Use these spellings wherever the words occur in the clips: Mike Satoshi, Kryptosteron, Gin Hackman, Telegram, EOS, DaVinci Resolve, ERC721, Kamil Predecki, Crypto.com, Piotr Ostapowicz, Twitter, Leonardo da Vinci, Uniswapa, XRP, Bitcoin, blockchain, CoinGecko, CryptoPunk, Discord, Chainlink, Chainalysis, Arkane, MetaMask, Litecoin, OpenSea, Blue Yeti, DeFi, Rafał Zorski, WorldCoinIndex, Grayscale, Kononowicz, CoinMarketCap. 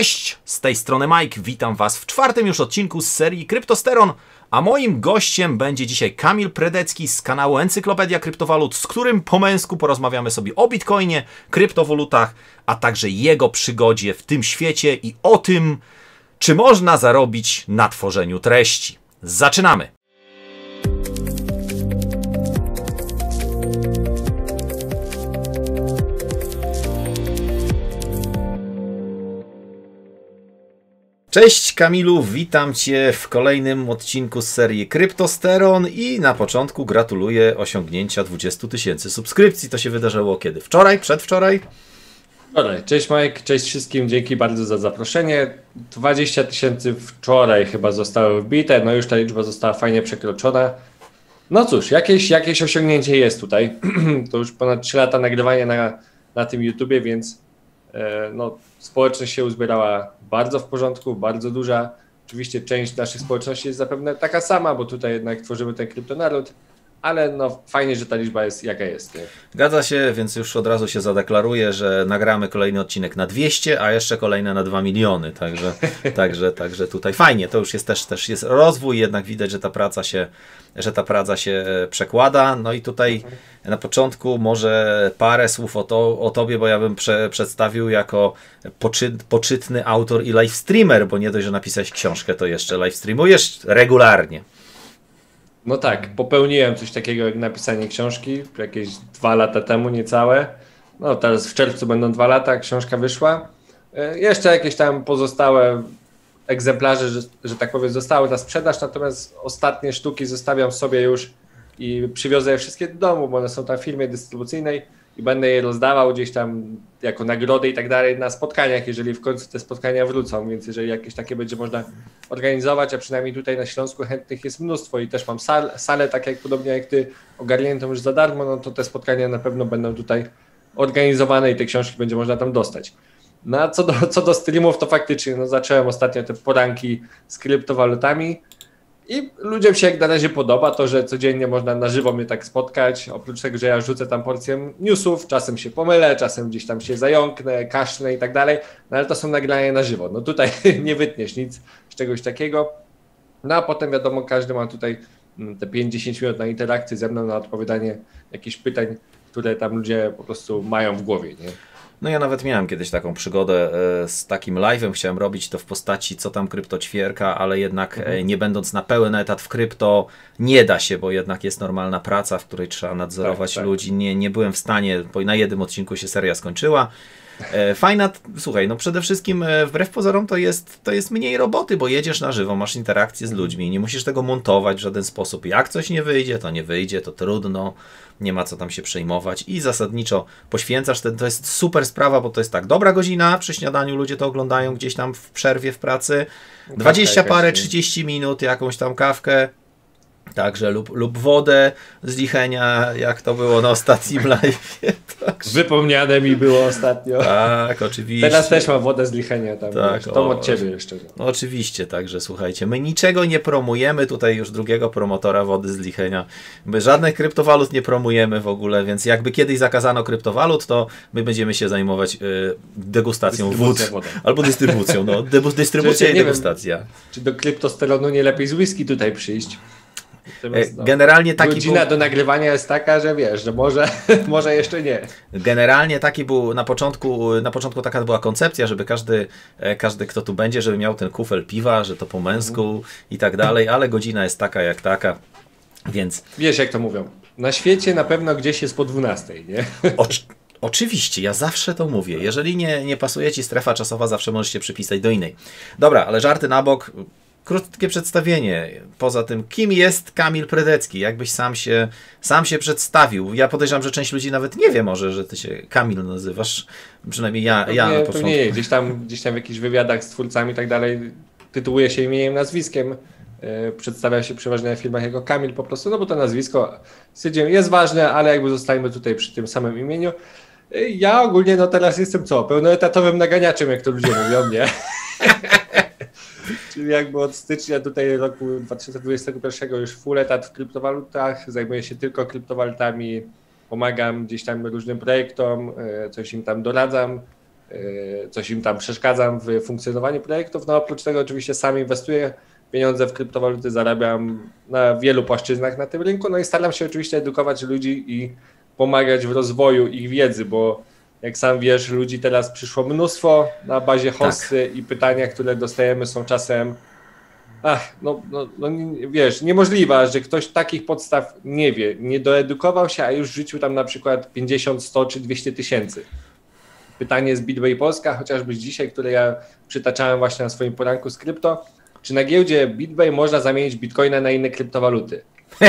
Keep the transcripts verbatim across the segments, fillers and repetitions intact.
Cześć, z tej strony Mike, witam Was w czwartym już odcinku z serii Kryptosteron, a moim gościem będzie dzisiaj Kamil Predecki z kanału Encyklopedia Kryptowalut, z którym po męsku porozmawiamy sobie o Bitcoinie, kryptowalutach, a także jego przygodzie w tym świecie i o tym, czy można zarobić na tworzeniu treści. Zaczynamy! Cześć Kamilu, witam Cię w kolejnym odcinku z serii Kryptosteron i na początku gratuluję osiągnięcia dwudziestu tysięcy subskrypcji. To się wydarzyło kiedy? Wczoraj? Przedwczoraj? Wczoraj. Cześć Mike, cześć wszystkim, dzięki bardzo za zaproszenie. dwadzieścia tysięcy wczoraj chyba zostały wbite, no już ta liczba została fajnie przekroczona. No cóż, jakieś, jakieś osiągnięcie jest tutaj. To już ponad trzy lata nagrywania na, na tym YouTubie, więc... No, społeczność się uzbierała bardzo w porządku, bardzo duża. Oczywiście część naszych społeczności jest zapewne taka sama, bo tutaj jednak tworzymy ten kryptonaród, ale no fajnie, że ta liczba jest jaka jest. Nie? Zgadza się, więc już od razu się zadeklaruję, że nagramy kolejny odcinek na dwieście, a jeszcze kolejne na dwa miliony, także, także, także tutaj fajnie, to już jest też, też jest rozwój, jednak widać, że ta praca się, że ta praca się przekłada. No i tutaj na początku może parę słów o, to, o Tobie, bo ja bym prze, przedstawił jako poczy, poczytny autor i live streamer, bo nie dość, że napisałeś książkę, to jeszcze live streamujesz regularnie. No tak, popełniłem coś takiego jak napisanie książki jakieś dwa lata temu, niecałe. No teraz w czerwcu będą dwa lata, książka wyszła. Jeszcze jakieś tam pozostałe egzemplarze, że, że tak powiem, zostały na sprzedaż, natomiast ostatnie sztuki zostawiam sobie już i przywiozę je wszystkie do domu, bo one są tam w firmie dystrybucyjnej i będę je rozdawał gdzieś tam jako nagrody i tak dalej na spotkaniach, jeżeli w końcu te spotkania wrócą, więc jeżeli jakieś takie będzie można organizować, a przynajmniej tutaj na Śląsku chętnych jest mnóstwo i też mam sal, salę, tak jak podobnie jak Ty, ogarniętą już za darmo, no to te spotkania na pewno będą tutaj organizowane i te książki będzie można tam dostać. No a co do, co do streamów, to faktycznie no, zacząłem ostatnio te poranki z kryptowalutami i ludziom się jak na razie podoba to, że codziennie można na żywo mnie tak spotkać, oprócz tego, że ja rzucę tam porcję newsów, czasem się pomylę, czasem gdzieś tam się zająknę, kaszlę i tak dalej, no ale to są nagrania na żywo, no tutaj nie wytniesz nic z czegoś takiego, no a potem wiadomo, każdy ma tutaj te pięć do dziesięciu minut na interakcję ze mną, na odpowiadanie jakichś pytań, które tam ludzie po prostu mają w głowie, nie? No ja nawet miałem kiedyś taką przygodę z takim live'em, chciałem robić to w postaci co tam kryptoćwierka, ale jednak mhm. nie będąc na pełen etat w krypto nie da się, bo jednak jest normalna praca, w której trzeba nadzorować tak, tak. ludzi. Nie, nie byłem w stanie, bo na jednym odcinku się seria skończyła. Fajna, słuchaj, no przede wszystkim wbrew pozorom to jest, to jest mniej roboty, bo jedziesz na żywo, masz interakcję z ludźmi, nie musisz tego montować w żaden sposób. Jak coś nie wyjdzie, to nie wyjdzie, to trudno, nie ma co tam się przejmować i zasadniczo poświęcasz ten, to jest super sprawa, bo to jest tak, dobra godzina, przy śniadaniu ludzie to oglądają gdzieś tam w przerwie w pracy, dwadzieścia parę, trzydzieści minut, jakąś tam kawkę. Także lub, lub wodę z lichenia, jak to było na ostatnim live. Także... Wypomniane mi było ostatnio. Tak, oczywiście. Teraz też mam wodę z lichenia. Tam tak, o, od Ciebie jeszcze. No, oczywiście, także słuchajcie, my niczego nie promujemy, tutaj już drugiego promotora wody z lichenia. My żadnych kryptowalut nie promujemy w ogóle, więc jakby kiedyś zakazano kryptowalut, to my będziemy się zajmować y, degustacją wód. Wodą. Albo dystrybucją, no. Dystrybucja i degustacja. Wiem, czy do kryptosteronu nie lepiej z whisky tutaj przyjść? No, generalnie taki godzina był... do nagrywania jest taka, że wiesz, że może, może jeszcze nie. Generalnie taki był na początku, na początku taka była koncepcja, żeby każdy, każdy kto tu będzie, żeby miał ten kufel piwa, że to po męsku mm. i tak dalej, ale godzina jest taka jak taka, więc... Wiesz jak to mówią, na świecie na pewno gdzieś jest po dwunastej, nie? Oczy... Oczywiście, ja zawsze to mówię. Jeżeli nie, nie pasuje Ci strefa czasowa, zawsze możesz się przypisać do innej. Dobra, ale żarty na bok... Krótkie przedstawienie. Poza tym, kim jest Kamil Predecki? Jakbyś sam się, sam się przedstawił. Ja podejrzewam, że część ludzi nawet nie wie może, że Ty się Kamil nazywasz. Przynajmniej ja, pewnie, ja na początku. Nie, gdzieś tam, gdzieś tam w jakichś wywiadach z twórcami i tak dalej tytułuje się imieniem, nazwiskiem. Yy, przedstawia się przeważnie w filmach jako Kamil po prostu, no bo to nazwisko jest ważne, ale jakby zostańmy tutaj przy tym samym imieniu. Yy, ja ogólnie no teraz jestem co? Pełnoetatowym naganiaczem, jak to ludzie mówią, nie? Czyli jakby od stycznia tutaj roku dwa tysiące dwudziestego pierwszego już full etat w kryptowalutach, zajmuję się tylko kryptowalutami, pomagam gdzieś tam różnym projektom, coś im tam doradzam, coś im tam przeszkadzam w funkcjonowaniu projektów. No oprócz tego oczywiście sam inwestuję pieniądze w kryptowaluty, zarabiam na wielu płaszczyznach na tym rynku, no i staram się oczywiście edukować ludzi i pomagać w rozwoju ich wiedzy, bo jak sam wiesz, ludzi teraz przyszło mnóstwo na bazie hossy tak. I pytania, które dostajemy są czasem, ach, no, no, no wiesz, niemożliwe, że ktoś takich podstaw nie wie, nie doedukował się, a już w życiu tam na przykład pięćdziesiąt, sto czy dwieście tysięcy. Pytanie z BitBay Polska, chociażby dzisiaj, które ja przytaczałem właśnie na swoim poranku z krypto, czy na giełdzie BitBay można zamienić bitcoina na inne kryptowaluty? No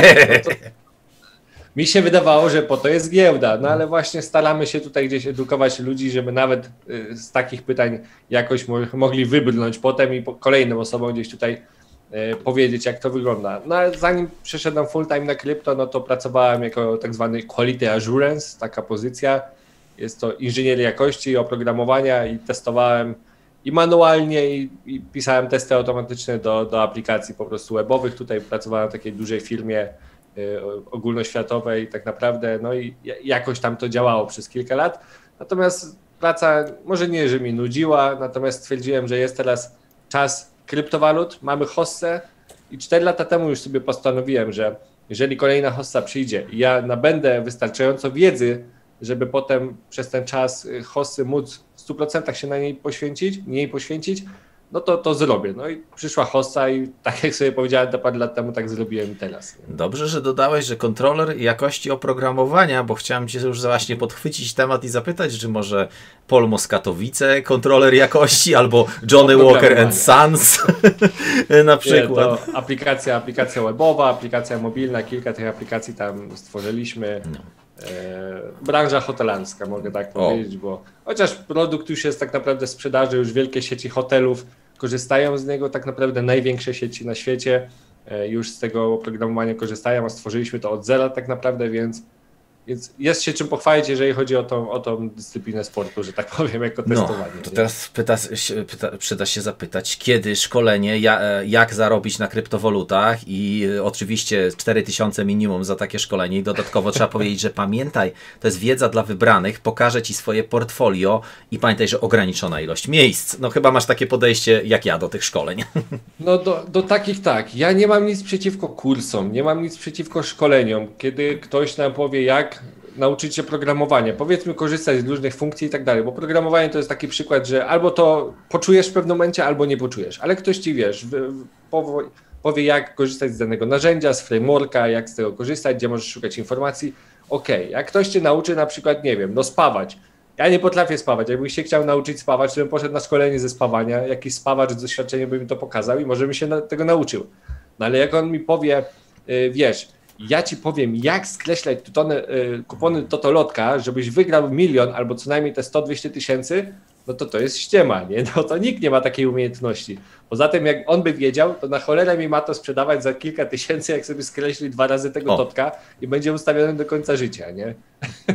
mi się wydawało, że po to jest giełda, no ale właśnie staramy się tutaj gdzieś edukować ludzi, żeby nawet z takich pytań jakoś mogli wybrnąć potem i kolejnym osobom gdzieś tutaj powiedzieć, jak to wygląda. No ale zanim przeszedłem full time na krypto, no to pracowałem jako tak zwany quality assurance, taka pozycja, jest to inżynier jakości, oprogramowania i testowałem i manualnie i, i pisałem testy automatyczne do, do aplikacji po prostu webowych. Tutaj pracowałem w takiej dużej firmie y, ogólnoświatowej tak naprawdę, no i jakoś tam to działało przez kilka lat. Natomiast praca może nie, że mi nudziła, natomiast stwierdziłem, że jest teraz czas kryptowalut, mamy hossę i cztery lata temu już sobie postanowiłem, że jeżeli kolejna hossa przyjdzie i ja nabędę wystarczająco wiedzy, żeby potem przez ten czas hossy móc w stu procentach się na niej poświęcić, mniej poświęcić, no to to zrobię. No i przyszła hossa i tak jak sobie powiedziałem to parę lat temu, tak zrobiłem teraz. Dobrze, że dodałeś, że kontroler jakości oprogramowania, bo chciałem Cię już właśnie podchwycić temat i zapytać, czy może Polmo z Katowice, kontroler jakości, albo Johnny Walker and Sons na przykład. Nie, to aplikacja, aplikacja webowa, aplikacja mobilna, kilka tych aplikacji tam stworzyliśmy. No. Branża hotelarska, mogę tak powiedzieć, o. bo chociaż produkt już jest tak naprawdę w sprzedaży, już wielkie sieci hotelów korzystają z niego, tak naprawdę największe sieci na świecie już z tego oprogramowania korzystają, a stworzyliśmy to od zera tak naprawdę, więc, więc jest się czym pochwalić, jeżeli chodzi o tą, o tą dyscyplinę sportu, że tak powiem, jako testowanie. No, to teraz pyta, pyta, przyda się zapytać, kiedy szkolenie, jak zarobić na kryptowalutach i oczywiście cztery tysiące minimum za takie szkolenie i dodatkowo trzeba powiedzieć, że pamiętaj, to jest wiedza dla wybranych, pokażę Ci swoje portfolio i pamiętaj, że ograniczona ilość miejsc. No chyba masz takie podejście jak ja do tych szkoleń. No do, do takich tak, ja nie mam nic przeciwko kursom, nie mam nic przeciwko szkoleniom, kiedy ktoś nam powie, jak nauczyć się programowania, powiedzmy korzystać z różnych funkcji i tak dalej, bo programowanie to jest taki przykład, że albo to poczujesz w pewnym momencie, albo nie poczujesz, ale ktoś Ci wiesz, powie jak korzystać z danego narzędzia, z frameworka, jak z tego korzystać, gdzie możesz szukać informacji, okej, okay. Jak ktoś Cię nauczy na przykład, nie wiem, no spawać, ja nie potrafię spawać, jakbyś się chciał nauczyć spawać, to bym poszedł na szkolenie ze spawania, jakiś spawacz z doświadczeniem by mi to pokazał i może bym się tego nauczył, no ale jak on mi powie, wiesz, ja Ci powiem, jak skreślać tutony, kupony Totolotka, żebyś wygrał milion albo co najmniej te sto, dwieście tysięcy, no to to jest ściema, nie? No to nikt nie ma takiej umiejętności. Poza tym jak on by wiedział, to na cholerę mi ma to sprzedawać za kilka tysięcy, jak sobie skreśli dwa razy tego o. totka i będzie ustawiony do końca życia, nie?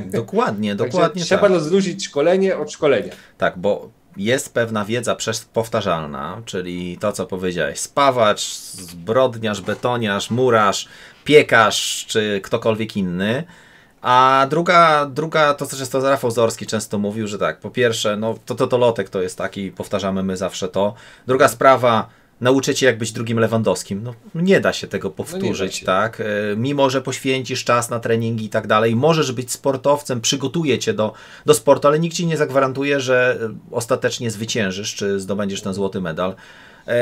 Dokładnie, dokładnie trzeba tak. rozróżnić szkolenie od szkolenia. Tak, bo jest pewna wiedza powtarzalna, czyli to, co powiedziałeś, spawacz, zbrodniarz, betoniarz, murarz, piekarz czy ktokolwiek inny, a druga, druga to też jest to Rafał Zorski często mówił, że tak, po pierwsze, no to totolotek to jest taki, powtarzamy my zawsze to, druga sprawa, nauczycie jak być drugim Lewandowskim, no nie da się tego powtórzyć, no się. tak, mimo że poświęcisz czas na treningi i tak dalej, możesz być sportowcem, przygotuje Cię do, do sportu, ale nikt Ci nie zagwarantuje, że ostatecznie zwyciężysz, czy zdobędziesz ten złoty medal.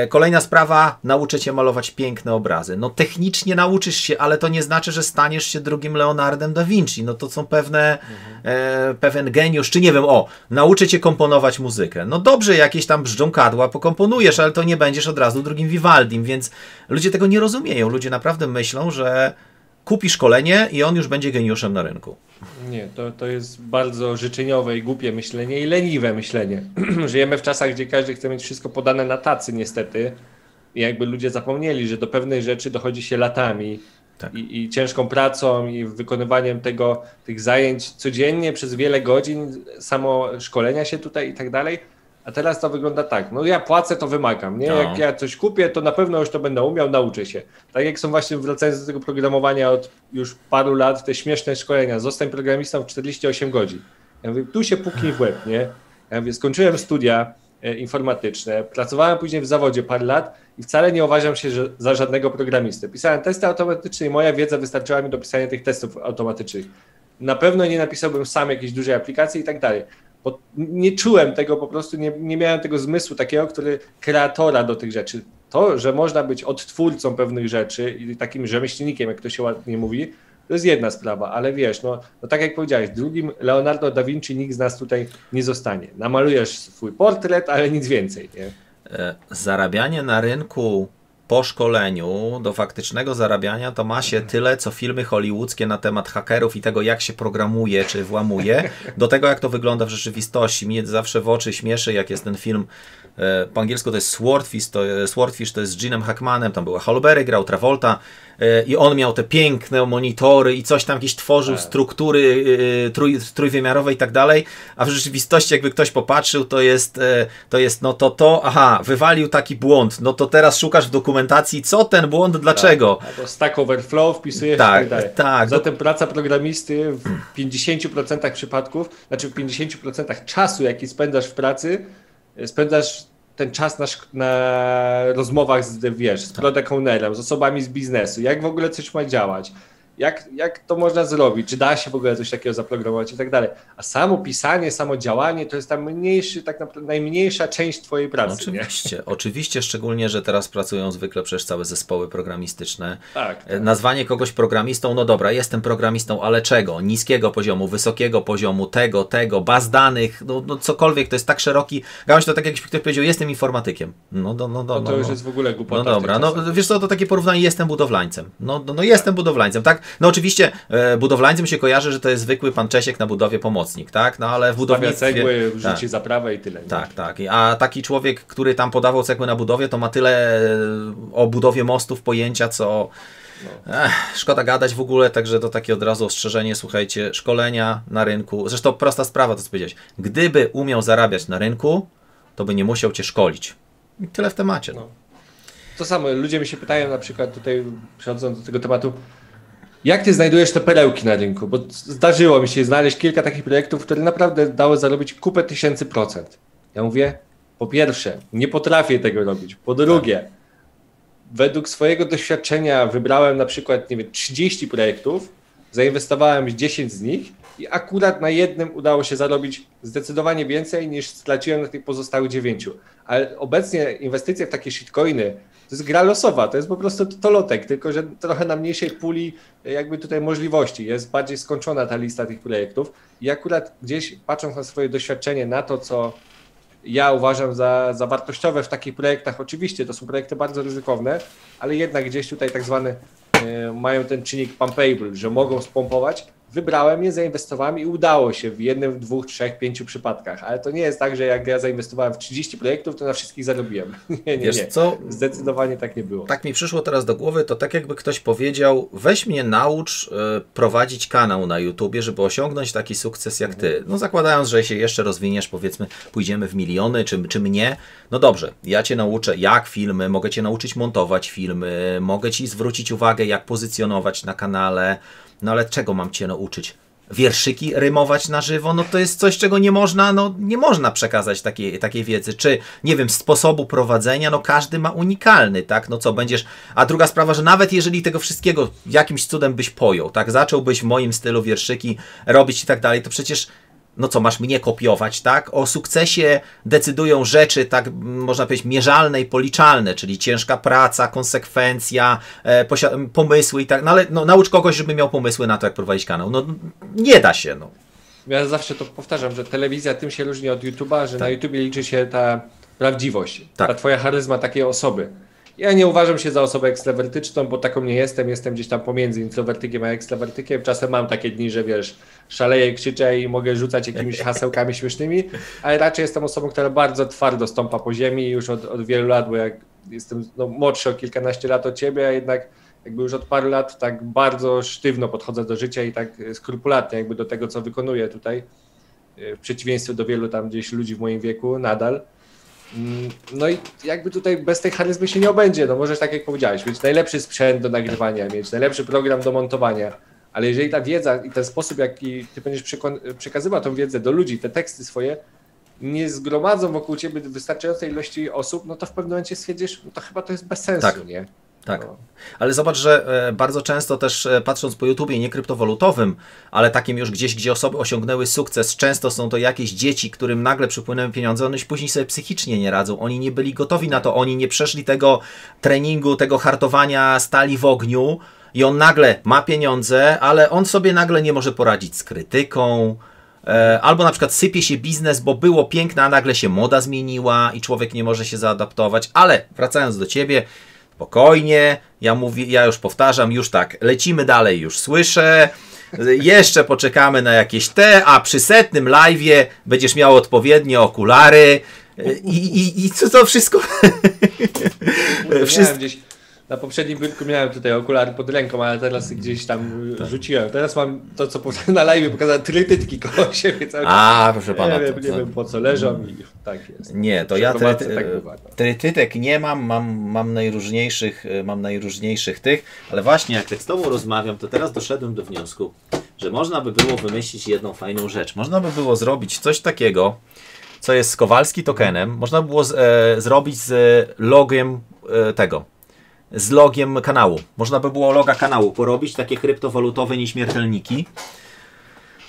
Kolejna sprawa, nauczę Cię malować piękne obrazy. No technicznie nauczysz się, ale to nie znaczy, że staniesz się drugim Leonardem da Vinci. No to są pewne, mhm. e, pewien geniusz, czy nie wiem, o, nauczę Cię komponować muzykę. No dobrze, jakieś tam brzdąkadła pokomponujesz, ale to nie będziesz od razu drugim Vivaldim, więc ludzie tego nie rozumieją. Ludzie naprawdę myślą, że kupi szkolenie i on już będzie geniuszem na rynku. Nie, to, to jest bardzo życzeniowe i głupie myślenie i leniwe myślenie. Żyjemy w czasach, gdzie każdy chce mieć wszystko podane na tacy niestety i jakby ludzie zapomnieli, że do pewnej rzeczy dochodzi się latami tak. i, i ciężką pracą i wykonywaniem tego, tych zajęć codziennie przez wiele godzin, samo szkolenia się tutaj i tak dalej. A teraz to wygląda tak, no ja płacę, to wymagam, nie? No. Jak ja coś kupię, to na pewno już to będę umiał, nauczę się. Tak jak są właśnie, wracając do tego programowania od już paru lat, te śmieszne szkolenia, zostań programistą w czterdzieści osiem godzin. Ja mówię, tu się puknij w łeb, nie? Więc skończyłem studia informatyczne, pracowałem później w zawodzie parę lat i wcale nie uważam się że za żadnego programistę. Pisałem testy automatyczne i moja wiedza wystarczyła mi do pisania tych testów automatycznych. Na pewno nie napisałbym sam jakiejś dużej aplikacji i tak dalej, bo nie czułem tego po prostu, nie, nie miałem tego zmysłu takiego, który kreatora do tych rzeczy. To, że można być odtwórcą pewnych rzeczy i takim rzemieślnikiem, jak to się ładnie mówi, to jest jedna sprawa, ale wiesz, no, no tak jak powiedziałeś, drugim Leonardo da Vinci nikt z nas tutaj nie zostanie. Namalujesz swój portret, ale nic więcej, nie? Zarabianie na rynku po szkoleniu do faktycznego zarabiania to ma się tyle, co filmy hollywoodzkie na temat hakerów i tego, jak się programuje czy włamuje, do tego, jak to wygląda w rzeczywistości. Mnie zawsze w oczy śmieszy, jak jest ten film, po angielsku to jest Swordfish, to, Swordfish, to jest z Ginem Hackmanem, tam była Hallberry, grał Travolta i on miał te piękne monitory i coś tam jakieś tworzył, struktury trój, trójwymiarowe i tak dalej, a w rzeczywistości jakby ktoś popatrzył, to jest, to jest no to to, aha, wywalił taki błąd, no to teraz szukasz w dokumentacji, co ten błąd, dlaczego. Tak, albo Stack Overflow wpisujesz tak, i tak dalej. Tak, zatem do... praca programisty w pięćdziesięciu procentach przypadków, znaczy w pięćdziesięciu procentach czasu, jaki spędzasz w pracy, spędzasz ten czas na, na rozmowach z, wiesz, z product ownerem, z osobami z biznesu, jak w ogóle coś ma działać, jak, jak to można zrobić, czy da się w ogóle coś takiego zaprogramować i tak dalej. A samo pisanie, samo działanie to jest ta mniejszy, tak naprawdę najmniejsza część twojej pracy. Oczywiście, nie? Oczywiście, szczególnie, że teraz pracują zwykle przecież całe zespoły programistyczne. Tak, tak. Nazwanie kogoś programistą, no dobra, jestem programistą, ale czego? Niskiego poziomu, wysokiego poziomu, tego, tego, baz danych, no, no cokolwiek, to jest tak szeroki. Gałąź to tak jakiś ktoś powiedział, jestem informatykiem. No, no, no, no, no to już no. Jest w ogóle głupota. No dobra, no wiesz co, to takie porównanie, jestem budowlańcem. No, no, no jestem tak. budowlańcem, tak? No oczywiście e, budowlańcem się kojarzy, że to jest zwykły pan Czesiek na budowie pomocnik, tak? No ale w budownictwie... Stawia cegły, wrzuci tak. zaprawę i tyle. Nie? Tak, tak. A taki człowiek, który tam podawał cegły na budowie, to ma tyle o budowie mostów pojęcia, co... No. Ech, szkoda gadać w ogóle, także to takie od razu ostrzeżenie, słuchajcie, szkolenia na rynku. Zresztą prosta sprawa, to co powiedziałeś. Gdyby umiał zarabiać na rynku, to by nie musiał cię szkolić. I tyle w temacie. No. To samo, ludzie mi się pytają na przykład tutaj, przechodząc do tego tematu, jak ty znajdujesz te perełki na rynku? Bo zdarzyło mi się znaleźć kilka takich projektów, które naprawdę dały zarobić kupę tysięcy procent. Ja mówię, po pierwsze, nie potrafię tego robić. Po drugie, według swojego doświadczenia wybrałem na przykład, nie wiem, trzydzieści projektów, zainwestowałem dziesięć z nich i akurat na jednym udało się zarobić zdecydowanie więcej niż straciłem na tych pozostałych dziewięciu. Ale obecnie inwestycje w takie shitcoiny, to jest gra losowa, to jest po prostu totolotek, tylko że trochę na mniejszej puli jakby tutaj możliwości. Jest bardziej skończona ta lista tych projektów i akurat gdzieś patrząc na swoje doświadczenie, na to, co ja uważam za, za wartościowe w takich projektach, oczywiście to są projekty bardzo ryzykowne, ale jednak gdzieś tutaj tak zwane y, mają ten czynnik pumpable, że mogą spompować. Wybrałem je, zainwestowałem i udało się w jednym, dwóch, trzech, pięciu przypadkach. Ale to nie jest tak, że jak ja zainwestowałem w trzydzieści projektów, to na wszystkich zarobiłem. Nie, nie, Wiesz nie. Co? Zdecydowanie tak nie było. Tak mi przyszło teraz do głowy, to tak jakby ktoś powiedział, weź mnie naucz y, prowadzić kanał na YouTubie, żeby osiągnąć taki sukces jak ty. No zakładając, że się jeszcze rozwiniesz, powiedzmy, pójdziemy w miliony, czy, czy mnie. No dobrze, ja cię nauczę, jak filmy, mogę cię nauczyć montować filmy, mogę ci zwrócić uwagę, jak pozycjonować na kanale. No ale czego mam cię nauczyć? Wierszyki rymować na żywo? No to jest coś, czego nie można, no nie można przekazać takiej, takiej wiedzy. Czy, nie wiem, sposobu prowadzenia, no każdy ma unikalny, tak? No co, będziesz... A druga sprawa, że nawet jeżeli tego wszystkiego jakimś cudem byś pojął, tak? Zacząłbyś w moim stylu wierszyki robić i tak dalej, to przecież... No co, masz mnie kopiować, tak? O sukcesie decydują rzeczy, tak można powiedzieć, mierzalne i policzalne, czyli ciężka praca, konsekwencja, e, pomysły i tak, no ale no, naucz kogoś, żeby miał pomysły na to, jak prowadzić kanał. No nie da się, no. Ja zawsze to powtarzam, że telewizja tym się różni od YouTube'a, że tak. Na YouTubie liczy się ta prawdziwość, tak. Ta twoja charyzma takiej osoby. Ja nie uważam się za osobę ekstrawertyczną, bo taką nie jestem, jestem gdzieś tam pomiędzy introwertykiem a ekstrawertykiem. Czasem mam takie dni, że wiesz, szaleję, krzyczę i mogę rzucać jakimiś hasełkami śmiesznymi, ale raczej jestem osobą, która bardzo twardo stąpa po ziemi już od, od wielu lat, bo jak jestem no, młodszy o kilkanaście lat od ciebie, a jednak jakby już od paru lat tak bardzo sztywno podchodzę do życia i tak skrupulatnie jakby do tego, co wykonuję tutaj, w przeciwieństwie do wielu tam gdzieś ludzi w moim wieku nadal. No i jakby tutaj bez tej charyzmy się nie obędzie, no możesz tak jak powiedziałeś, mieć najlepszy sprzęt do nagrywania, mieć najlepszy program do montowania, ale jeżeli ta wiedza i ten sposób, jaki ty będziesz przekazywał tą wiedzę do ludzi, te teksty swoje, nie zgromadzą wokół ciebie wystarczającej ilości osób, no to w pewnym momencie stwierdzisz, no to chyba to jest bez sensu, tak. nie? Tak, ale zobacz, że bardzo często też patrząc po YouTubie, nie kryptowalutowym, ale takim już gdzieś, gdzie osoby osiągnęły sukces, często są to jakieś dzieci, którym nagle przypłynęły pieniądze, one się później sobie psychicznie nie radzą, oni nie byli gotowi na to, oni nie przeszli tego treningu, tego hartowania stali w ogniu i on nagle ma pieniądze, ale on sobie nagle nie może poradzić z krytyką, albo na przykład sypie się biznes, bo było piękne, a nagle się moda zmieniła i człowiek nie może się zaadaptować, ale wracając do Ciebie, spokojnie, ja, mówię, ja już powtarzam, już tak, lecimy dalej, już słyszę, jeszcze poczekamy na jakieś te, a przy setnym live'ie będziesz miał odpowiednie okulary i, i, i co to wszystko... Wszystko... Gdzieś, na poprzednim brytku miałem tutaj okulary pod ręką, ale teraz gdzieś tam tak. rzuciłem. Teraz mam to, co na live'ie pokazałem, trytytki koło siebie cały czas. A, proszę pana. Nie, to, wiem, nie to... wiem, po co leżą i tak jest. Nie, to ja tryty... tak bywa, no. trytytek nie mam, mam, mam, najróżniejszych, mam najróżniejszych tych, ale właśnie jak tak z Tobą rozmawiam, to teraz doszedłem do wniosku, że można by było wymyślić jedną fajną rzecz. Można by było zrobić coś takiego, co jest z Kowalski tokenem, można by było z, e, zrobić z logiem e, tego. z logiem kanału. Można by było loga kanału porobić, takie kryptowalutowe nieśmiertelniki.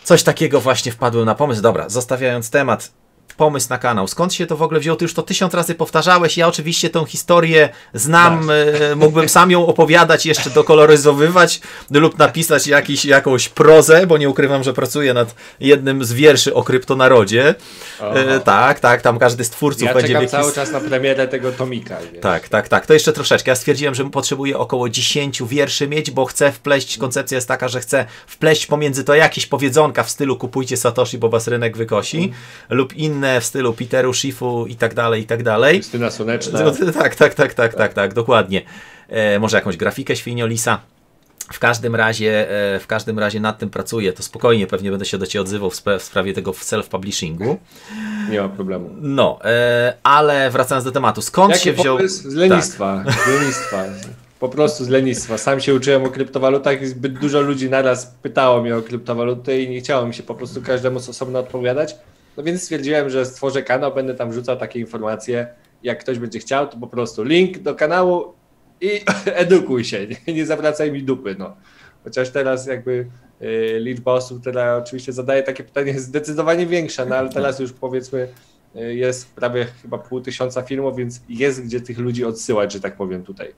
Coś takiego właśnie wpadłem na pomysł. Dobra, zostawiając temat, pomysł na kanał. Skąd się to w ogóle wziął? Ty już to tysiąc razy powtarzałeś. Ja oczywiście tą historię znam. Tak. Mógłbym sam ją opowiadać, jeszcze dokoloryzowywać lub napisać jakiś, jakąś prozę, bo nie ukrywam, że pracuję nad jednym z wierszy o Kryptonarodzie. O. Tak, tak, tam każdy z twórców ja będzie... Ja czekam cały czas na premierę tego tomika. Wiesz. Tak, tak, tak. To jeszcze troszeczkę. Ja stwierdziłem, że potrzebuję około dziesięciu wierszy mieć, bo chcę wpleść, koncepcja jest taka, że chcę wpleść pomiędzy to jakieś powiedzonka w stylu kupujcie Satoshi, bo was rynek wykosi mm. lub inne w stylu Peteru, Schiffu i tak dalej, i tak dalej. Krystyna Słoneczna. Tak, tak, tak, tak, tak, tak, dokładnie. E, może jakąś grafikę Świniolisa. W każdym razie, e, w każdym razie nad tym pracuję. To spokojnie pewnie będę się do Ciebie odzywał w, w sprawie tego self-publishingu. Nie ma problemu. No, e, ale wracając do tematu. Skąd Jaki się wziął... Pomysł? Z lenistwa. Tak. Z lenistwa. Po prostu z lenistwa. Sam się uczyłem o kryptowalutach i zbyt dużo ludzi naraz pytało mnie o kryptowaluty i nie chciało mi się po prostu każdemu osobno odpowiadać. No więc stwierdziłem, że stworzę kanał, będę tam wrzucał takie informacje, jak ktoś będzie chciał, to po prostu link do kanału i edukuj się, nie, nie zawracaj mi dupy, no. Chociaż teraz jakby y, liczba osób, która oczywiście zadaje takie pytanie, jest zdecydowanie większa, no ale teraz już powiedzmy y, jest prawie chyba pół tysiąca filmów, więc jest gdzie tych ludzi odsyłać, że tak powiem tutaj.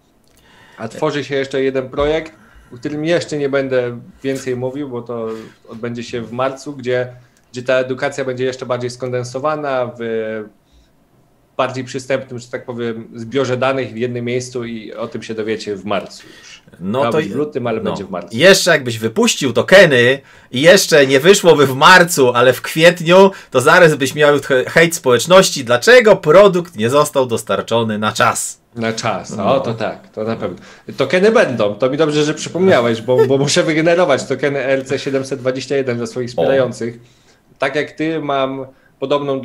A tworzy się jeszcze jeden projekt, o którym jeszcze nie będę więcej mówił, bo to odbędzie się w marcu, gdzie gdzie ta edukacja będzie jeszcze bardziej skondensowana, w bardziej przystępnym, że tak powiem, zbiorze danych w jednym miejscu i o tym się dowiecie w marcu już. No Miał to w lutym, ale no. będzie w marcu. Jeszcze jakbyś wypuścił tokeny i jeszcze nie wyszłoby w marcu, ale w kwietniu, to zaraz byś miał hejt społeczności. Dlaczego produkt nie został dostarczony na czas? Na czas, o no. to tak, to na pewno. Tokeny będą, to mi dobrze, że przypomniałeś, bo, bo muszę wygenerować tokeny E R C siedem dwa jeden dla swoich wspierających. O. Tak jak ty, mam podobną,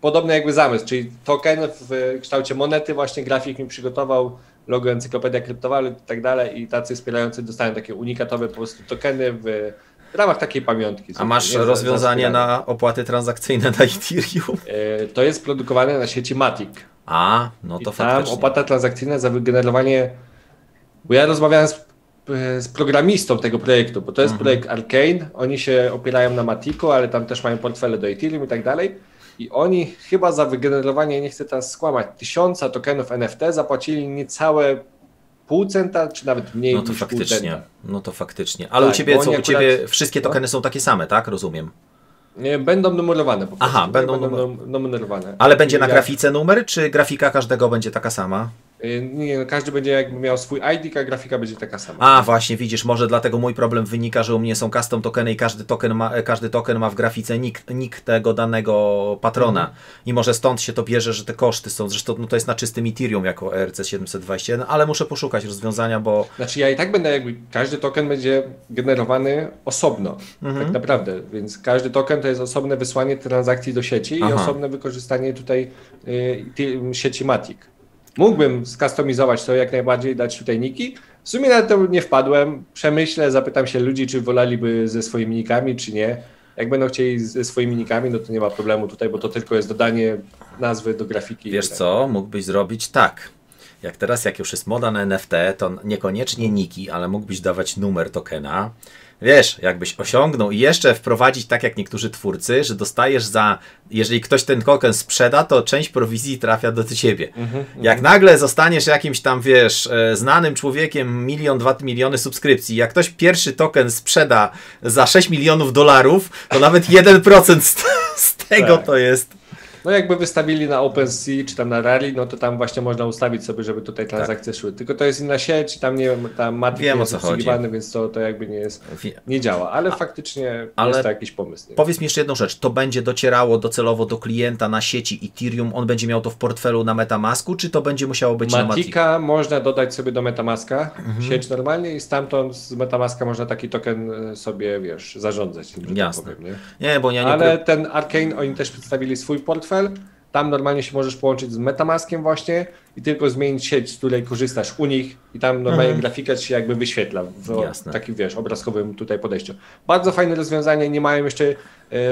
podobny jakby zamysł, czyli token w kształcie monety, właśnie grafik mi przygotował, logo Encyklopedia Kryptowalut i tak dalej i tacy wspierający dostają takie unikatowe po prostu tokeny w ramach takiej pamiątki. A masz nie, rozwiązanie na opłaty transakcyjne na Ethereum? To jest produkowane na sieci Matic. A, no to I tam faktycznie. Opłata transakcyjna za wygenerowanie, bo ja rozmawiałem z z programistą tego projektu, bo to jest mhm. projekt Arkane, oni się opierają na Matiku, ale tam też mają portfele do Ethereum i tak dalej i oni chyba za wygenerowanie, nie chcę teraz skłamać, tysiąca tokenów N F T zapłacili niecałe pół centa, czy nawet mniej no to niż faktycznie, pół centa. No to faktycznie, ale tak, u Ciebie co? U akurat... Ciebie wszystkie tokeny no? są takie same, tak? Rozumiem. Nie, będą numerowane po prostu. Aha, będą, będą numer... numerowane. Ale będzie I na jak... grafice numer, czy grafika każdego będzie taka sama? Nie, każdy będzie jakby miał swój I D, a grafika będzie taka sama. A właśnie, widzisz, może dlatego mój problem wynika, że u mnie są custom tokeny i każdy token ma, każdy token ma w grafice nick, nick tego danego patrona. Mhm. I może stąd się to bierze, że te koszty są. Zresztą no, to jest na czystym Ethereum jako E R C siedem dwa jeden, ale muszę poszukać rozwiązania, bo... Znaczy ja i tak będę jakby... Każdy token będzie generowany osobno, mhm. tak naprawdę. Więc każdy token to jest osobne wysłanie transakcji do sieci Aha. i osobne wykorzystanie tutaj y, ty, sieci Matic. Mógłbym skustomizować to jak najbardziej, dać tutaj niki. W sumie na to nie wpadłem. Przemyślę, zapytam się ludzi, czy woleliby ze swoimi nikami, czy nie. Jak będą chcieli ze swoimi nikami, no to nie ma problemu tutaj, bo to tylko jest dodanie nazwy do grafiki. Wiesz co, mógłbyś zrobić tak. Jak teraz, jak już jest moda na N F T, to niekoniecznie niki, ale mógłbyś dawać numer tokena. Wiesz, jakbyś osiągnął i jeszcze wprowadzić tak jak niektórzy twórcy, że dostajesz za, jeżeli ktoś ten token sprzeda, to część prowizji trafia do ciebie. Mm-hmm, jak mm. nagle zostaniesz jakimś tam, wiesz, znanym człowiekiem, milion, dwa miliony subskrypcji, jak ktoś pierwszy token sprzeda za sześć milionów dolarów, to nawet jeden procent z, z tego tak. to jest. No jakby wystawili na OpenSea czy tam na Rally, no to tam właśnie można ustawić sobie, żeby tutaj transakcje tak. szły. Tylko to jest inna sieć, tam nie wiem, tam Matic wiem, jest obsługiwany, więc to, to jakby nie jest, nie działa. Ale A, faktycznie ale jest to jakiś pomysł. Nie? Powiedz mi jeszcze jedną rzecz, to będzie docierało docelowo do klienta na sieci Ethereum, on będzie miał to w portfelu na MetaMasku, czy to będzie musiało być Matica na Matica? Można dodać sobie do MetaMaska, mhm. sieć normalnie i stamtąd z MetaMaska można taki token sobie, wiesz, zarządzać. Jasne. Tak powiem, nie? Nie, bo ja nie ale ten Arkane, oni też przedstawili swój portfel. Tam normalnie się możesz połączyć z MetaMaskiem właśnie i tylko zmienić sieć, z której korzystasz u nich i tam normalnie mhm. grafika się jakby wyświetla w Jasne. takim, wiesz, obrazkowym tutaj podejściu. Bardzo fajne rozwiązanie, nie mają jeszcze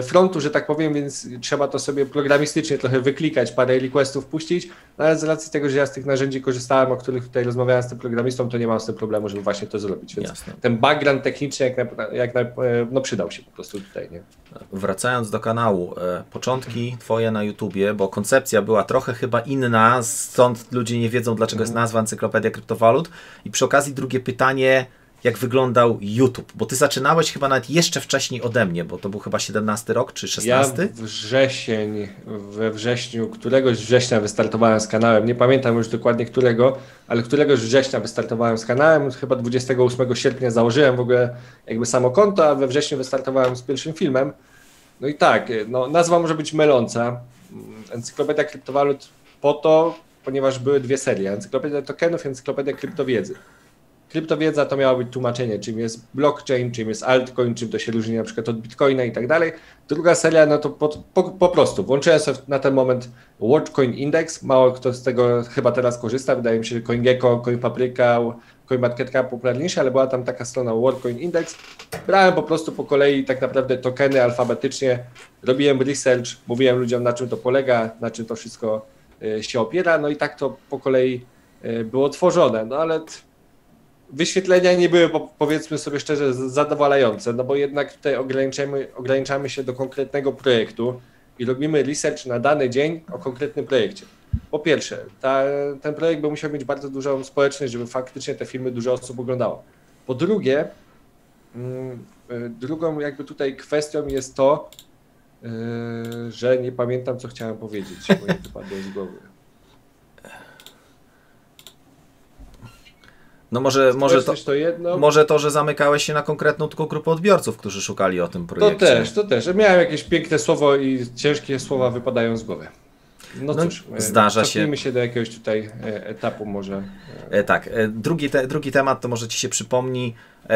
frontu, że tak powiem, więc trzeba to sobie programistycznie trochę wyklikać, parę requestów puścić, no ale z racji tego, że ja z tych narzędzi korzystałem, o których tutaj rozmawiałem z tym programistą, to nie mam z tym problemu, żeby właśnie to zrobić, więc Jasne. ten background techniczny jak, na, jak na, no przydał się po prostu tutaj, nie? Wracając do kanału, początki twoje na YouTubie, bo koncepcja była trochę chyba inna, stąd ludzie nie wiedzą, dlaczego jest nazwa Encyklopedia Kryptowalut. I przy okazji drugie pytanie, jak wyglądał YouTube? Bo ty zaczynałeś chyba nawet jeszcze wcześniej ode mnie, bo to był chyba siedemnasty rok czy szesnasty? Ja wrzesień, we wrześniu, któregoś września wystartowałem z kanałem, nie pamiętam już dokładnie którego, ale któregoś września wystartowałem z kanałem, chyba dwudziestego ósmego sierpnia założyłem w ogóle jakby samo konto, a we wrześniu wystartowałem z pierwszym filmem. No i tak, no, nazwa może być myląca. Encyklopedia Kryptowalut po to, ponieważ były dwie serie, Encyklopedia Tokenów i Encyklopedia Kryptowiedzy. Kryptowiedza to miało być tłumaczenie, czym jest blockchain, czym jest altcoin, czym to się różni na przykład od Bitcoina i tak dalej. Druga seria, no to po, po, po prostu włączyłem sobie na ten moment WorldCoinIndex, mało kto z tego chyba teraz korzysta, wydaje mi się, że CoinGecko, CoinPapryka, CoinMarketCap popularniejsze, ale była tam taka strona WorldCoinIndex. Brałem po prostu po kolei tak naprawdę tokeny alfabetycznie, robiłem research, mówiłem ludziom, na czym to polega, na czym to wszystko się opiera, no i tak to po kolei było tworzone, no ale wyświetlenia nie były, powiedzmy sobie szczerze, zadowalające, no bo jednak tutaj ograniczamy, ograniczamy się do konkretnego projektu i robimy research na dany dzień o konkretnym projekcie. Po pierwsze, ta, ten projekt by musiał mieć bardzo dużą społeczność, żeby faktycznie te filmy dużo osób oglądało. Po drugie, drugą jakby tutaj kwestią jest to, że nie pamiętam, co chciałem powiedzieć, bo nie wypadło z głowy. No może, może, to, to jedno. może to, że zamykałeś się na konkretną tylko grupę odbiorców, którzy szukali o tym projekcie. To też, to też. Miałem jakieś piękne słowo i ciężkie słowa wypadają z głowy. No, no cóż, zdarza się. się do jakiegoś tutaj etapu może. E, tak, drugi, te, drugi temat to może ci się przypomni.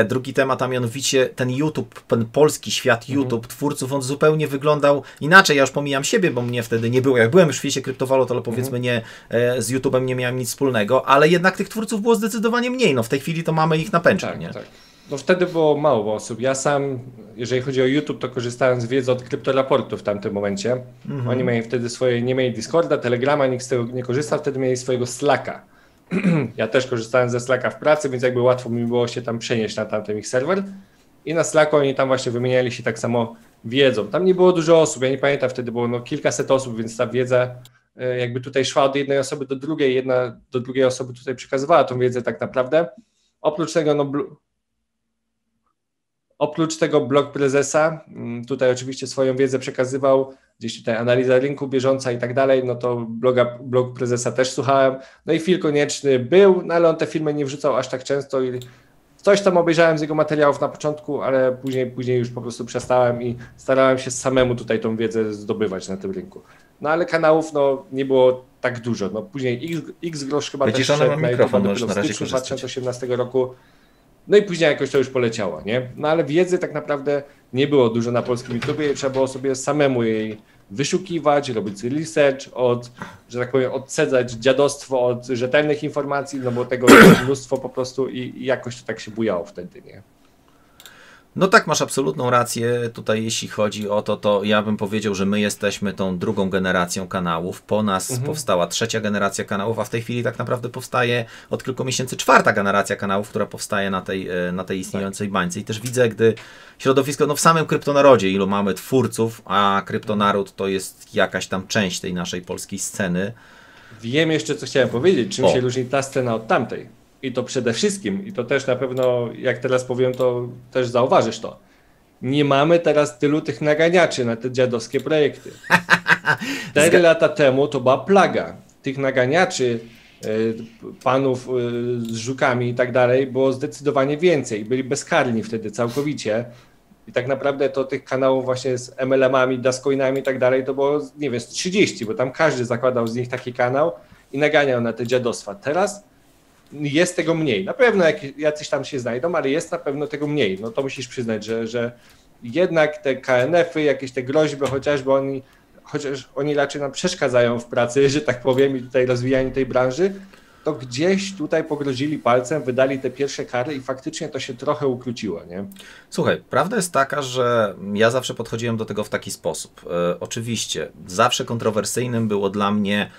Drugi temat, a mianowicie ten YouTube, ten polski świat YouTube, mhm. twórców, on zupełnie wyglądał inaczej. Ja już pomijam siebie, bo mnie wtedy nie było. Jak byłem już w świecie kryptowalut, ale powiedzmy mhm. nie, z YouTube'em nie miałem nic wspólnego, ale jednak tych twórców było zdecydowanie mniej. No w tej chwili to mamy ich na pęczach, tak, nie? Tak. No wtedy było mało osób. Ja sam, jeżeli chodzi o YouTube, to korzystałem z wiedzy od Kryptoraportu w tamtym momencie. Mm-hmm. Oni mieli wtedy swoje, nie mieli Discorda, Telegrama, nikt z tego nie korzystał, wtedy mieli swojego Slacka. Ja też korzystałem ze Slacka w pracy, więc jakby łatwo mi było się tam przenieść na tamten ich serwer. I na Slacku oni tam właśnie wymieniali się tak samo wiedzą. Tam nie było dużo osób, ja nie pamiętam, wtedy było no kilkaset osób, więc ta wiedza jakby tutaj szła od jednej osoby do drugiej, jedna do drugiej osoby tutaj przekazywała tą wiedzę tak naprawdę. Oprócz tego no... Oprócz tego blog prezesa, tutaj oczywiście swoją wiedzę przekazywał, gdzieś tutaj analiza rynku bieżąca i tak dalej, no to bloga, blog prezesa też słuchałem. No i Fil Konieczny był, no ale on te filmy nie wrzucał aż tak często i coś tam obejrzałem z jego materiałów na początku, ale później, później już po prostu przestałem i starałem się samemu tutaj tą wiedzę zdobywać na tym rynku. No ale kanałów no, nie było tak dużo. No później X, X grosz chyba Będziesz też szedł na YouTube dopiero w styczniu dwa tysiące osiemnastego roku. No i później jakoś to już poleciało, nie? No ale wiedzy tak naprawdę nie było dużo na polskim YouTubie i trzeba było sobie samemu jej wyszukiwać, robić research, od, że tak powiem, odcedzać dziadostwo od rzetelnych informacji, no bo tego jest mnóstwo po prostu i, i jakoś to tak się bujało wtedy, nie? No tak, masz absolutną rację. Tutaj jeśli chodzi o to, to ja bym powiedział, że my jesteśmy tą drugą generacją kanałów. Po nas mhm. powstała trzecia generacja kanałów, a w tej chwili tak naprawdę powstaje od kilku miesięcy czwarta generacja kanałów, która powstaje na tej, na tej istniejącej bańce. I też widzę, gdy środowisko, no w samym Kryptonarodzie, ilu mamy twórców, a Kryptonaród to jest jakaś tam część tej naszej polskiej sceny. Wiem jeszcze, co chciałem powiedzieć, czym o. się różni ta scena od tamtej. I to przede wszystkim, i to też na pewno, jak teraz powiem, to też zauważysz to. Nie mamy teraz tylu tych naganiaczy na te dziadowskie projekty. Cztery lata temu to była plaga. Tych naganiaczy, panów z żukami i tak dalej było zdecydowanie więcej. Byli bezkarni wtedy całkowicie. I tak naprawdę to tych kanałów właśnie z M L M-ami, Dascoinami i tak dalej to było, nie wiem, z trzydziestu, bo tam każdy zakładał z nich taki kanał i naganiał na te dziadostwa. Teraz jest tego mniej. Na pewno jacyś tam się znajdą, ale jest na pewno tego mniej. No to musisz przyznać, że, że jednak te K N F-y, jakieś te groźby, chociażby oni, chociaż oni raczej nam przeszkadzają w pracy, że tak powiem, i tutaj rozwijaniu tej branży, to gdzieś tutaj pogrozili palcem, wydali te pierwsze kary i faktycznie to się trochę ukróciło, nie? Słuchaj, prawda jest taka, że ja zawsze podchodziłem do tego w taki sposób. E, oczywiście, zawsze kontrowersyjnym było dla mnie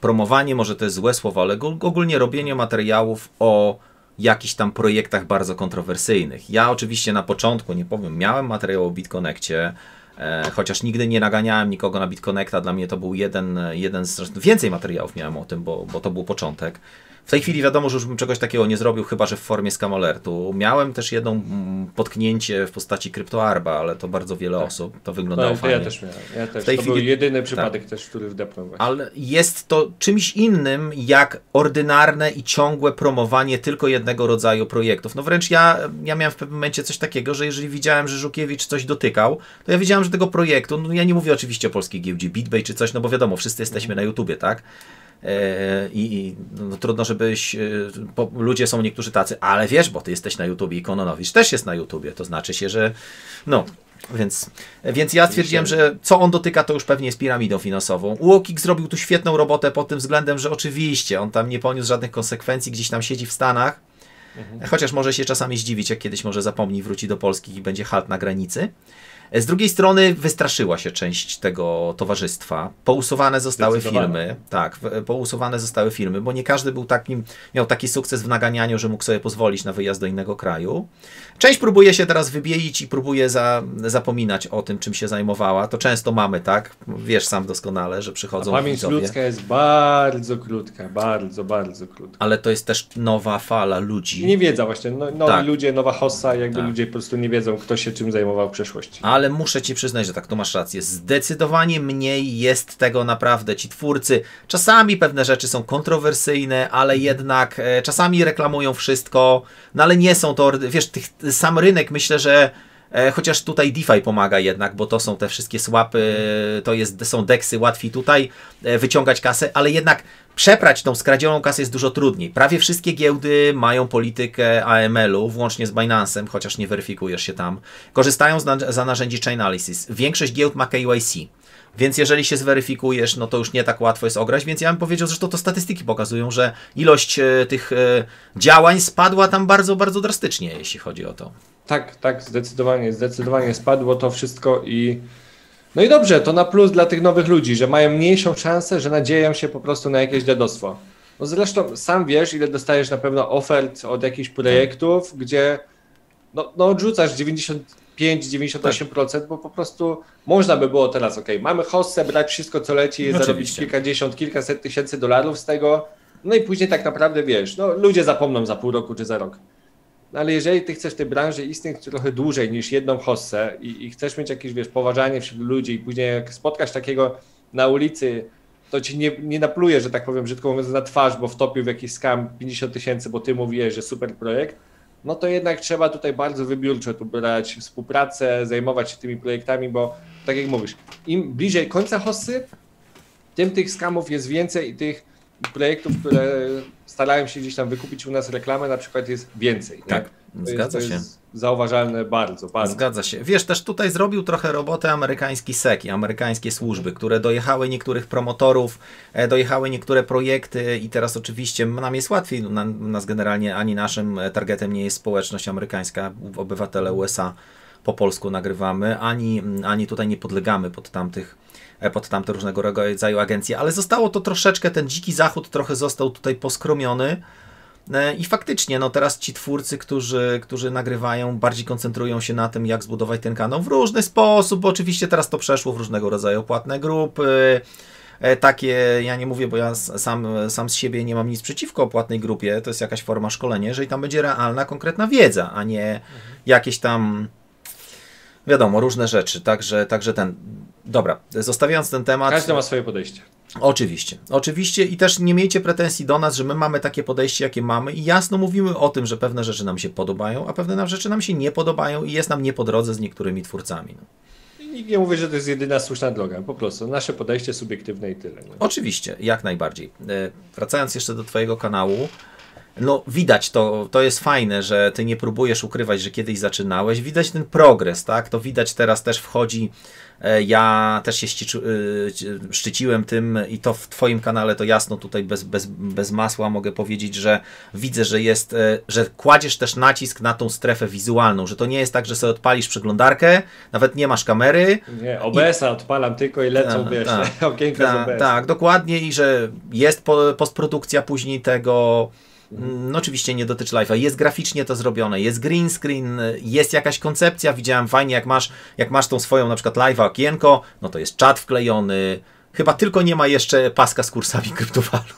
promowanie, może to jest złe słowo, ale ogólnie robienie materiałów o jakichś tam projektach bardzo kontrowersyjnych. Ja oczywiście na początku, nie powiem, miałem materiał o BitConnectie, e, chociaż nigdy nie naganiałem nikogo na BitConnecta, dla mnie to był jeden, jeden z, więcej materiałów miałem o tym, bo, bo to był początek. W tej chwili wiadomo, że już bym czegoś takiego nie zrobił, chyba że w formie scam-alertu. Miałem też jedno mm, potknięcie w postaci kryptoarba, ale to bardzo wiele tak. osób. To wyglądało no, to fajnie. Ja też miałem. Ja też. W tej to chwili... był jedyny przypadek tak. też, który wdepnął. Ale jest to czymś innym jak ordynarne i ciągłe promowanie tylko jednego rodzaju projektów. No wręcz ja, ja miałem w pewnym momencie coś takiego, że jeżeli widziałem, że Żukiewicz coś dotykał, to ja wiedziałem, że tego projektu, no ja nie mówię oczywiście o polskiej giełdzie BitBay czy coś, no bo wiadomo, wszyscy jesteśmy na YouTubie, tak? I, i no, trudno, żebyś bo ludzie są niektórzy tacy, ale wiesz, bo ty jesteś na YouTubie i Kononowicz też jest na YouTubie, to znaczy się, że no, więc, więc ja stwierdziłem, że co on dotyka, to już pewnie jest piramidą finansową. UOKiK zrobił tu świetną robotę pod tym względem, że oczywiście on tam nie poniósł żadnych konsekwencji, gdzieś tam siedzi w Stanach, mhm. chociaż może się czasami zdziwić, jak kiedyś może zapomni, wróci do Polski i będzie halt na granicy. Z drugiej strony wystraszyła się część tego towarzystwa. Pousuwane zostały filmy. Tak, pousuwane zostały filmy, bo nie każdy był takim, miał taki sukces w naganianiu, że mógł sobie pozwolić na wyjazd do innego kraju. Część próbuje się teraz wybielić i próbuje za, zapominać o tym, czym się zajmowała. To często mamy, tak? Wiesz sam doskonale, że przychodzą. A pamięć ludzka jest bardzo krótka, bardzo, bardzo krótka. Ale to jest też nowa fala ludzi. Nie wiedza właśnie, no, nowi tak. ludzie, nowa hossa, jakby tak. ludzie po prostu nie wiedzą, kto się czym zajmował w przeszłości. A ale muszę Ci przyznać, że tak, to masz rację. Zdecydowanie mniej jest tego naprawdę. Ci twórcy czasami pewne rzeczy są kontrowersyjne, ale jednak e, czasami reklamują wszystko, no ale nie są to, wiesz, tych, sam rynek myślę, że e, chociaż tutaj DeFi pomaga jednak, bo to są te wszystkie swapy, to jest, są deksy, łatwiej tutaj e, wyciągać kasę, ale jednak przeprać tą skradzioną kasę jest dużo trudniej. Prawie wszystkie giełdy mają politykę A M L-u, włącznie z Binance'em, chociaż nie weryfikujesz się tam. Korzystają z na za narzędzi Chainalysis. Większość giełd ma K Y C, więc jeżeli się zweryfikujesz, no to już nie tak łatwo jest ograć, więc ja bym powiedział, że to, to statystyki pokazują, że ilość e, tych e, działań spadła tam bardzo, bardzo drastycznie, jeśli chodzi o to. Tak, tak, zdecydowanie, zdecydowanie spadło to wszystko i... No i dobrze, to na plus dla tych nowych ludzi, że mają mniejszą szansę, że nadzieją się po prostu na jakieś dziadostwo. No zresztą sam wiesz, ile dostajesz na pewno ofert od jakichś projektów, gdzie no, no odrzucasz dziewięćdziesiąt pięć do dziewięćdziesięciu ośmiu procent, tak. bo po prostu można by było teraz, ok, mamy hossę, brać wszystko co leci, no zarobić oczywiście. kilkadziesiąt, kilkaset tysięcy dolarów z tego, no i później tak naprawdę wiesz, no ludzie zapomną za pół roku czy za rok. No ale jeżeli ty chcesz w tej branży istnieć trochę dłużej niż jedną hossę i, i chcesz mieć jakieś, wiesz, poważanie wśród ludzi i później jak spotkasz takiego na ulicy, to ci nie, nie napluje, że tak powiem brzydko mówiąc, na twarz, bo wtopił w jakiś scam pięćdziesiąt tysięcy, bo ty mówiłeś, że super projekt, no to jednak trzeba tutaj bardzo wybiórczo tu brać współpracę, zajmować się tymi projektami, bo tak jak mówisz, im bliżej końca hossy, tym tych skamów jest więcej i tych projektów, które starają się gdzieś tam wykupić u nas reklamę, na przykład jest więcej. Tak. Nie? Zgadza się. Zauważalne bardzo, bardzo. Zgadza się. Wiesz, też tutaj zrobił trochę roboty amerykański S E C i amerykańskie służby, które dojechały niektórych promotorów, dojechały niektóre projekty i teraz oczywiście nam jest łatwiej, nam, nas generalnie ani naszym targetem nie jest społeczność amerykańska, obywatele U S A po polsku nagrywamy, ani, ani tutaj nie podlegamy pod tamtych pod tamte różnego rodzaju agencje, ale zostało to troszeczkę, ten dziki zachód trochę został tutaj poskromiony. I faktycznie, no teraz ci twórcy, którzy, którzy nagrywają, bardziej koncentrują się na tym, jak zbudować ten kanał w różny sposób, bo oczywiście teraz to przeszło w różnego rodzaju płatne grupy, takie, ja nie mówię, bo ja sam, sam z siebie nie mam nic przeciwko płatnej grupie, to jest jakaś forma szkolenia, jeżeli tam będzie realna, konkretna wiedza, a nie mhm. jakieś tam, wiadomo, różne rzeczy, także, także ten, dobra, zostawiając ten temat... Każdy ma swoje podejście. Oczywiście, oczywiście i też nie miejcie pretensji do nas, że my mamy takie podejście, jakie mamy i jasno mówimy o tym, że pewne rzeczy nam się podobają, a pewne nam rzeczy nam się nie podobają i jest nam nie po drodze z niektórymi twórcami. No. I nikt nie mówi, że to jest jedyna słuszna droga, po prostu nasze podejście subiektywne i tyle. Nie? Oczywiście, jak najbardziej. Wracając jeszcze do Twojego kanału, no widać to, to jest fajne, że Ty nie próbujesz ukrywać, że kiedyś zaczynałeś, widać ten progres, tak, to widać teraz też wchodzi. Ja też się szczyciłem tym i to w Twoim kanale to jasno tutaj bez, bez, bez masła mogę powiedzieć, że widzę, że jest, że kładziesz też nacisk na tą strefę wizualną, że to nie jest tak, że sobie odpalisz przeglądarkę, nawet nie masz kamery. Nie, O B S-a i... odpalam tylko i lecą, ta, wiesz, ta, okienka ta, z O B S. Tak, dokładnie i że jest po, postprodukcja później tego. No oczywiście nie dotyczy live'a, jest graficznie to zrobione, jest green screen, jest jakaś koncepcja, widziałem fajnie jak masz, jak masz tą swoją na przykład live'a okienko, no to jest czat wklejony, chyba tylko nie ma jeszcze paska z kursami kryptowalut.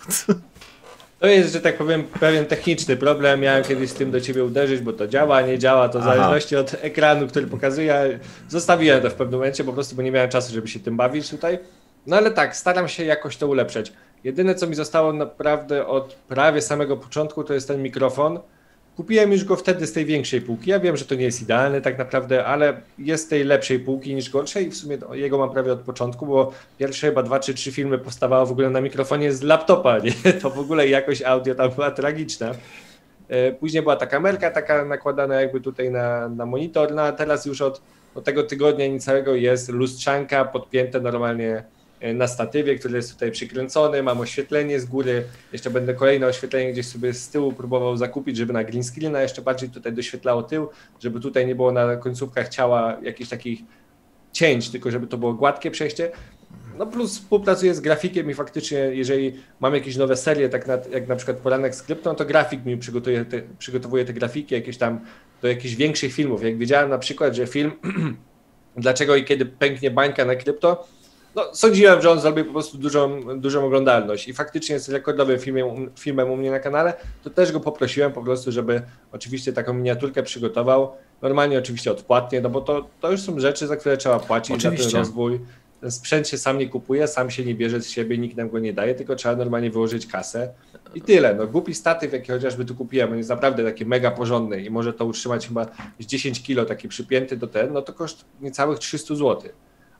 To jest, że tak powiem, pewien techniczny problem, miałem kiedyś z tym do Ciebie uderzyć, bo to działa, nie działa, to w zależności od ekranu, który pokazuje, zostawiłem to w pewnym momencie po prostu, bo nie miałem czasu, żeby się tym bawić tutaj, no ale tak, staram się jakoś to ulepszać. Jedyne, co mi zostało naprawdę od prawie samego początku, to jest ten mikrofon. Kupiłem już go wtedy z tej większej półki. Ja wiem, że to nie jest idealny tak naprawdę, ale jest z tej lepszej półki niż gorszej i w sumie jego mam prawie od początku, bo pierwsze chyba dwa czy trzy filmy powstawało w ogóle na mikrofonie z laptopa. Nie? To w ogóle jakość audio tam była tragiczna. Później była ta kamerka taka nakładana jakby tutaj na, na monitor, no, a teraz już od, od tego tygodnia niecałego jest lustrzanka podpięte normalnie na statywie, który jest tutaj przykręcony, mam oświetlenie z góry, jeszcze będę kolejne oświetlenie gdzieś sobie z tyłu próbował zakupić, żeby na green screena jeszcze bardziej tutaj doświetlało tył, żeby tutaj nie było na końcówkach ciała jakichś takich cięć, tylko żeby to było gładkie przejście. No plus współpracuję z grafikiem i faktycznie jeżeli mam jakieś nowe serie, tak na, jak na przykład poranek z kryptą, to grafik mi przygotuje te, przygotowuje te grafiki jakieś tam do jakichś większych filmów. Jak wiedziałem na przykład, że film Dlaczego i kiedy pęknie bańka na krypto, no, sądziłem, że on zrobi po prostu dużą, dużą oglądalność i faktycznie jest rekordowym filmem, filmem u mnie na kanale, to też go poprosiłem po prostu, żeby oczywiście taką miniaturkę przygotował, normalnie oczywiście odpłatnie, no bo to, to już są rzeczy, za które trzeba płacić, oczywiście. Za ten rozwój, ten sprzęt się sam nie kupuje, sam się nie bierze z siebie, nikt nam go nie daje, tylko trzeba normalnie wyłożyć kasę i tyle, no głupi statyw, jaki chociażby tu kupiłem, on jest naprawdę taki mega porządny i może to utrzymać chyba z dziesięć kilo taki przypięty do ten, no to koszt niecałych trzysta złotych.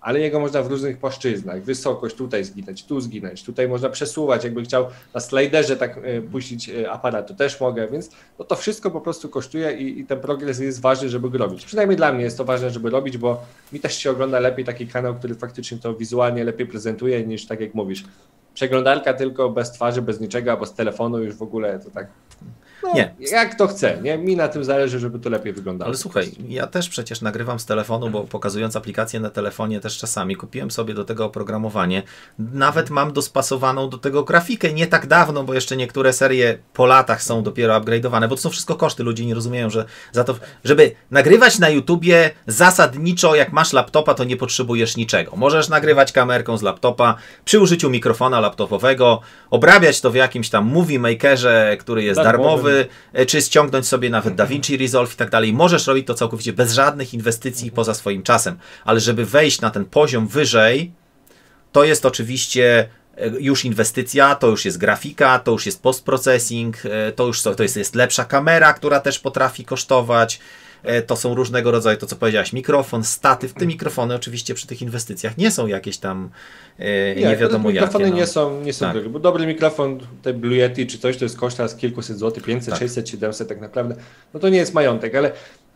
Ale jego można w różnych płaszczyznach, wysokość tutaj zginąć, tu zginąć, tutaj można przesuwać, jakbym chciał na sliderze tak y, puścić y, aparat, to też mogę, więc no to wszystko po prostu kosztuje i, i ten progres jest ważny, żeby go robić. Przynajmniej dla mnie jest to ważne, żeby robić, bo mi też się ogląda lepiej taki kanał, który faktycznie to wizualnie lepiej prezentuje niż tak jak mówisz. Przeglądarka tylko bez twarzy, bez niczego, albo z telefonu już w ogóle to tak... No, nie. Jak to chce, nie? Mi na tym zależy, żeby to lepiej wyglądało. Ale słuchaj, ja też przecież nagrywam z telefonu, bo pokazując aplikację na telefonie też czasami kupiłem sobie do tego oprogramowanie. Nawet mam dospasowaną do tego grafikę nie tak dawno, bo jeszcze niektóre serie po latach są dopiero upgrade'owane, bo to są wszystko koszty. Ludzie nie rozumieją, że za to, żeby nagrywać na YouTubie zasadniczo, jak masz laptopa, to nie potrzebujesz niczego. Możesz nagrywać kamerką z laptopa, przy użyciu mikrofona laptopowego, obrabiać to w jakimś tam movie makerze, który jest darmowy, czy ściągnąć sobie nawet DaVinci Resolve i tak dalej. Możesz robić to całkowicie bez żadnych inwestycji poza swoim czasem, ale żeby wejść na ten poziom wyżej, to jest oczywiście już inwestycja, to już jest grafika, to już jest post-processing, to już to jest, jest lepsza kamera, która też potrafi kosztować, to są różnego rodzaju, to co powiedziałaś, mikrofon, statyw. Te mikrofony oczywiście przy tych inwestycjach nie są jakieś tam e, nie, nie wiadomo jakie. Mikrofony no. nie są, nie są tak. dobry, bo dobry mikrofon, te Blue Yeti czy coś, to jest koszta z kilkuset złotych, pięćset, tak. sześćset, siedemset tak naprawdę. No to nie jest majątek, ale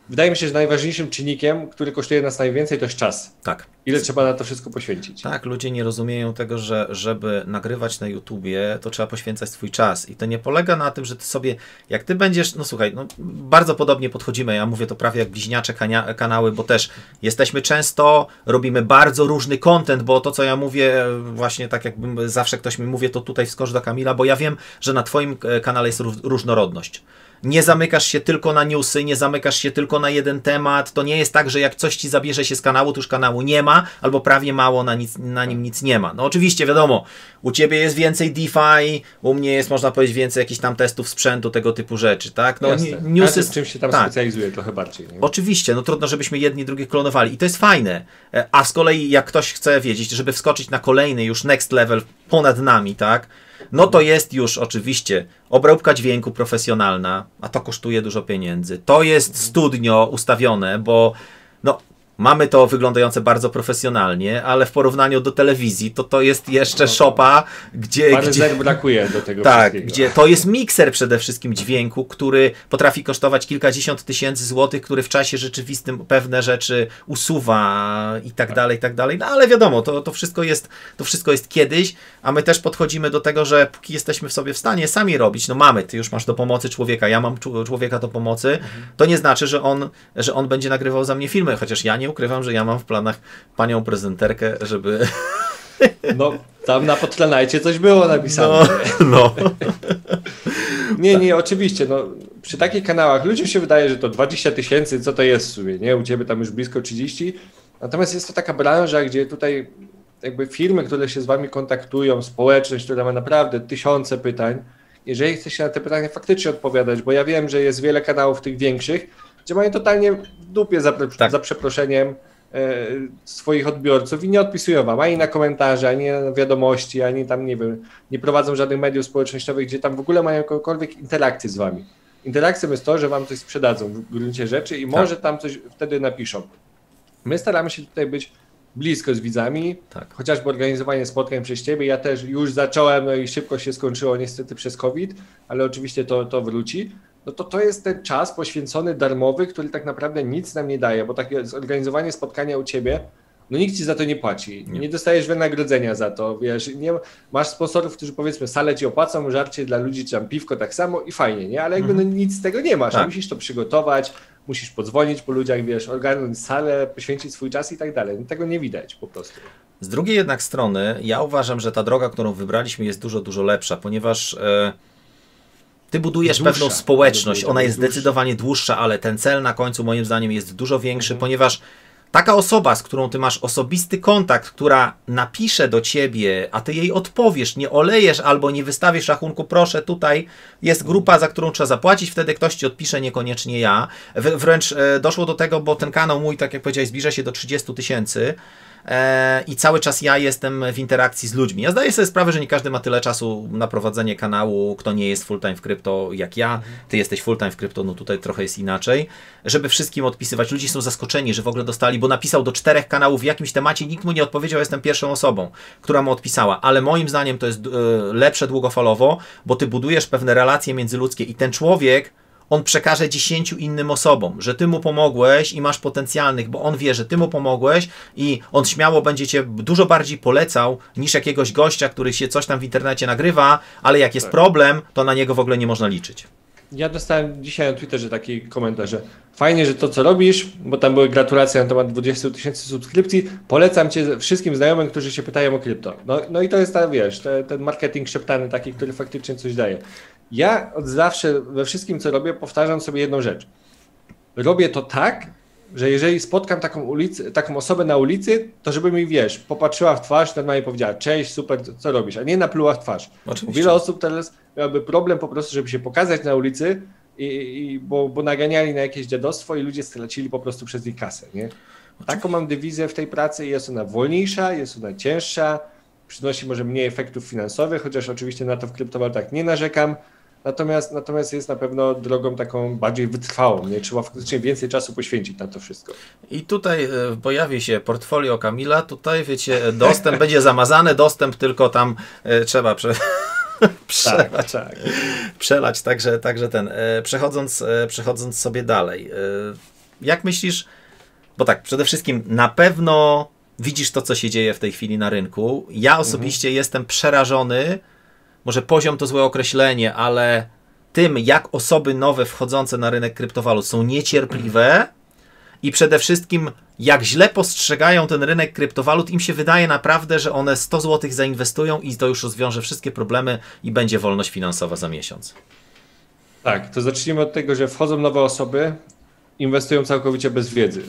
wydaje mi się, że najważniejszym czynnikiem, który kosztuje nas najwięcej, to jest czas. Tak. Ile trzeba na to wszystko poświęcić. Tak, ludzie nie rozumieją tego, że żeby nagrywać na YouTubie, to trzeba poświęcać swój czas. I to nie polega na tym, że ty sobie, jak ty będziesz, no słuchaj, no, bardzo podobnie podchodzimy, ja mówię to prawie jak bliźniacze kania, kanały, bo też jesteśmy często, robimy bardzo różny content, bo to, co ja mówię, właśnie tak jakbym zawsze ktoś mi mówi, to tutaj wskocz do Kamila, bo ja wiem, że na twoim kanale jest różnorodność. Nie zamykasz się tylko na newsy, nie zamykasz się tylko na jeden temat. To nie jest tak, że jak coś ci zabierze się z kanału, to już kanału nie ma, albo prawie mało, na, nic, na nim nic nie ma. No oczywiście, wiadomo, u ciebie jest więcej DeFi, u mnie jest, można powiedzieć, więcej jakichś tam testów sprzętu, tego typu rzeczy, tak? No, newsy... z czym się tam tak. specjalizuje trochę bardziej. Nie? Oczywiście, no trudno, żebyśmy jedni drugich klonowali i to jest fajne. A z kolei, jak ktoś chce wiedzieć, żeby wskoczyć na kolejny już next level ponad nami, tak? No to jest już oczywiście obróbka dźwięku profesjonalna, a to kosztuje dużo pieniędzy. To jest studnio ustawione, bo no, mamy to wyglądające bardzo profesjonalnie, ale w porównaniu do telewizji to to jest jeszcze szopa, gdzie... Parę zer brakuje do tego tak, wszystkiego. Gdzie to jest mikser przede wszystkim dźwięku, który potrafi kosztować kilkadziesiąt tysięcy złotych, który w czasie rzeczywistym pewne rzeczy usuwa i tak dalej, i tak dalej. No ale wiadomo, to, to, wszystko jest, to wszystko jest kiedyś, a my też podchodzimy do tego, że póki jesteśmy w sobie w stanie sami robić, no mamy, ty już masz do pomocy człowieka, ja mam człowieka do pomocy, mhm. to nie znaczy, że on, że on będzie nagrywał za mnie filmy, chociaż ja nie Nie ukrywam, że ja mam w planach panią prezenterkę, żeby... No, tam na podtlenajcie coś było napisane. No, no. Nie, nie, oczywiście. No, przy takich kanałach ludziom się wydaje, że to dwadzieścia tysięcy, co to jest w sumie, nie? U ciebie tam już blisko trzydzieści. Natomiast jest to taka branża, gdzie tutaj jakby firmy, które się z wami kontaktują, społeczność, która ma naprawdę tysiące pytań. Jeżeli chcesz na te pytania faktycznie odpowiadać, bo ja wiem, że jest wiele kanałów tych większych, gdzie mają totalnie w dupie za, tak. za przeproszeniem e, swoich odbiorców i nie odpisują wam ani na komentarze, ani na wiadomości, ani tam, nie wiem, nie prowadzą żadnych mediów społecznościowych, gdzie tam w ogóle mają jakąkolwiek interakcję z wami. Interakcją jest to, że wam coś sprzedadzą w gruncie rzeczy i tak. może tam coś wtedy napiszą. My staramy się tutaj być blisko z widzami, tak. chociażby organizowanie spotkań przez ciebie. Ja też już zacząłem, no i szybko się skończyło niestety przez COVID, ale oczywiście to, to wróci. No to to jest ten czas poświęcony darmowy, który tak naprawdę nic nam nie daje, bo takie zorganizowanie spotkania u ciebie, no nikt ci za to nie płaci, nie, nie dostajesz wynagrodzenia za to, wiesz, nie, masz sponsorów, którzy powiedzmy salę ci opłacą, żarcie dla ludzi, czy tam piwko tak samo i fajnie, nie, ale jakby mhm. no, nic z tego nie masz, tak. musisz to przygotować, musisz podzwonić po ludziach, wiesz, ogarnąć salę, poświęcić swój czas i tak dalej, no, tego nie widać po prostu. Z drugiej jednak strony ja uważam, że ta droga, którą wybraliśmy jest dużo, dużo lepsza, ponieważ... Yy... Ty budujesz dłuższa, pewną społeczność, ona jest dłuższa. zdecydowanie dłuższa, ale ten cel na końcu moim zdaniem jest dużo większy, mhm. ponieważ taka osoba, z którą ty masz osobisty kontakt, która napisze do ciebie, a ty jej odpowiesz, nie olejesz albo nie wystawisz rachunku, proszę, tutaj jest grupa, za którą trzeba zapłacić, wtedy ktoś ci odpisze, niekoniecznie ja. W, wręcz e, doszło do tego, bo ten kanał mój, tak jak powiedziałeś, zbliża się do trzydziestu tysięcy. I cały czas ja jestem w interakcji z ludźmi. Ja zdaję sobie sprawę, że nie każdy ma tyle czasu na prowadzenie kanału, kto nie jest full time w krypto jak ja, ty jesteś full time w krypto, no tutaj trochę jest inaczej, żeby wszystkim odpisywać. Ludzie są zaskoczeni, że w ogóle dostali, bo napisał do czterech kanałów w jakimś temacie, nikt mu nie odpowiedział, jestem pierwszą osobą, która mu odpisała, ale moim zdaniem to jest lepsze długofalowo, bo ty budujesz pewne relacje międzyludzkie i ten człowiek on przekaże dziesięciu innym osobom, że ty mu pomogłeś i masz potencjalnych, bo on wie, że ty mu pomogłeś i on śmiało będzie cię dużo bardziej polecał niż jakiegoś gościa, który się coś tam w internecie nagrywa, ale jak jest problem, to na niego w ogóle nie można liczyć. Ja dostałem dzisiaj na Twitterze taki komentarz, że fajnie, że to co robisz, bo tam były gratulacje na temat dwudziestu tysięcy subskrypcji, polecam cię wszystkim znajomym, którzy się pytają o krypto. No, no i to jest ta, wiesz, te, ten marketing szeptany taki, który faktycznie coś daje. Ja od zawsze we wszystkim, co robię, powtarzam sobie jedną rzecz. Robię to tak, że jeżeli spotkam taką, ulicę, taką osobę na ulicy, to żeby mi, wiesz, popatrzyła w twarz, normalnie powiedziała, cześć, super, co robisz, a nie napluła w twarz. Oczywiście. Wiele osób teraz miałoby problem po prostu, żeby się pokazać na ulicy, i, i, bo, bo naganiali na jakieś dziadostwo i ludzie stracili po prostu przez nich kasę. Nie? Taką mam dywizję w tej pracy, jest ona wolniejsza, jest ona cięższa, przynosi może mniej efektów finansowych, chociaż oczywiście na to w kryptowalutach nie narzekam. Natomiast, natomiast jest na pewno drogą taką bardziej wytrwałą, nie? Trzeba faktycznie więcej czasu poświęcić na to wszystko. I tutaj pojawi się portfolio Kamila, tutaj wiecie, dostęp będzie zamazany, dostęp tylko tam trzeba prze... przelać, tak, tak. przelać także, także ten. Przechodząc, przechodząc sobie dalej, jak myślisz, bo tak, przede wszystkim na pewno widzisz to, co się dzieje w tej chwili na rynku. Ja osobiście mhm. jestem przerażony, może poziom to złe określenie, ale tym, jak osoby nowe wchodzące na rynek kryptowalut są niecierpliwe i przede wszystkim jak źle postrzegają ten rynek kryptowalut, im się wydaje naprawdę, że one sto złotych zainwestują i to już rozwiąże wszystkie problemy i będzie wolność finansowa za miesiąc. Tak, to zacznijmy od tego, że wchodzą nowe osoby, inwestują całkowicie bez wiedzy.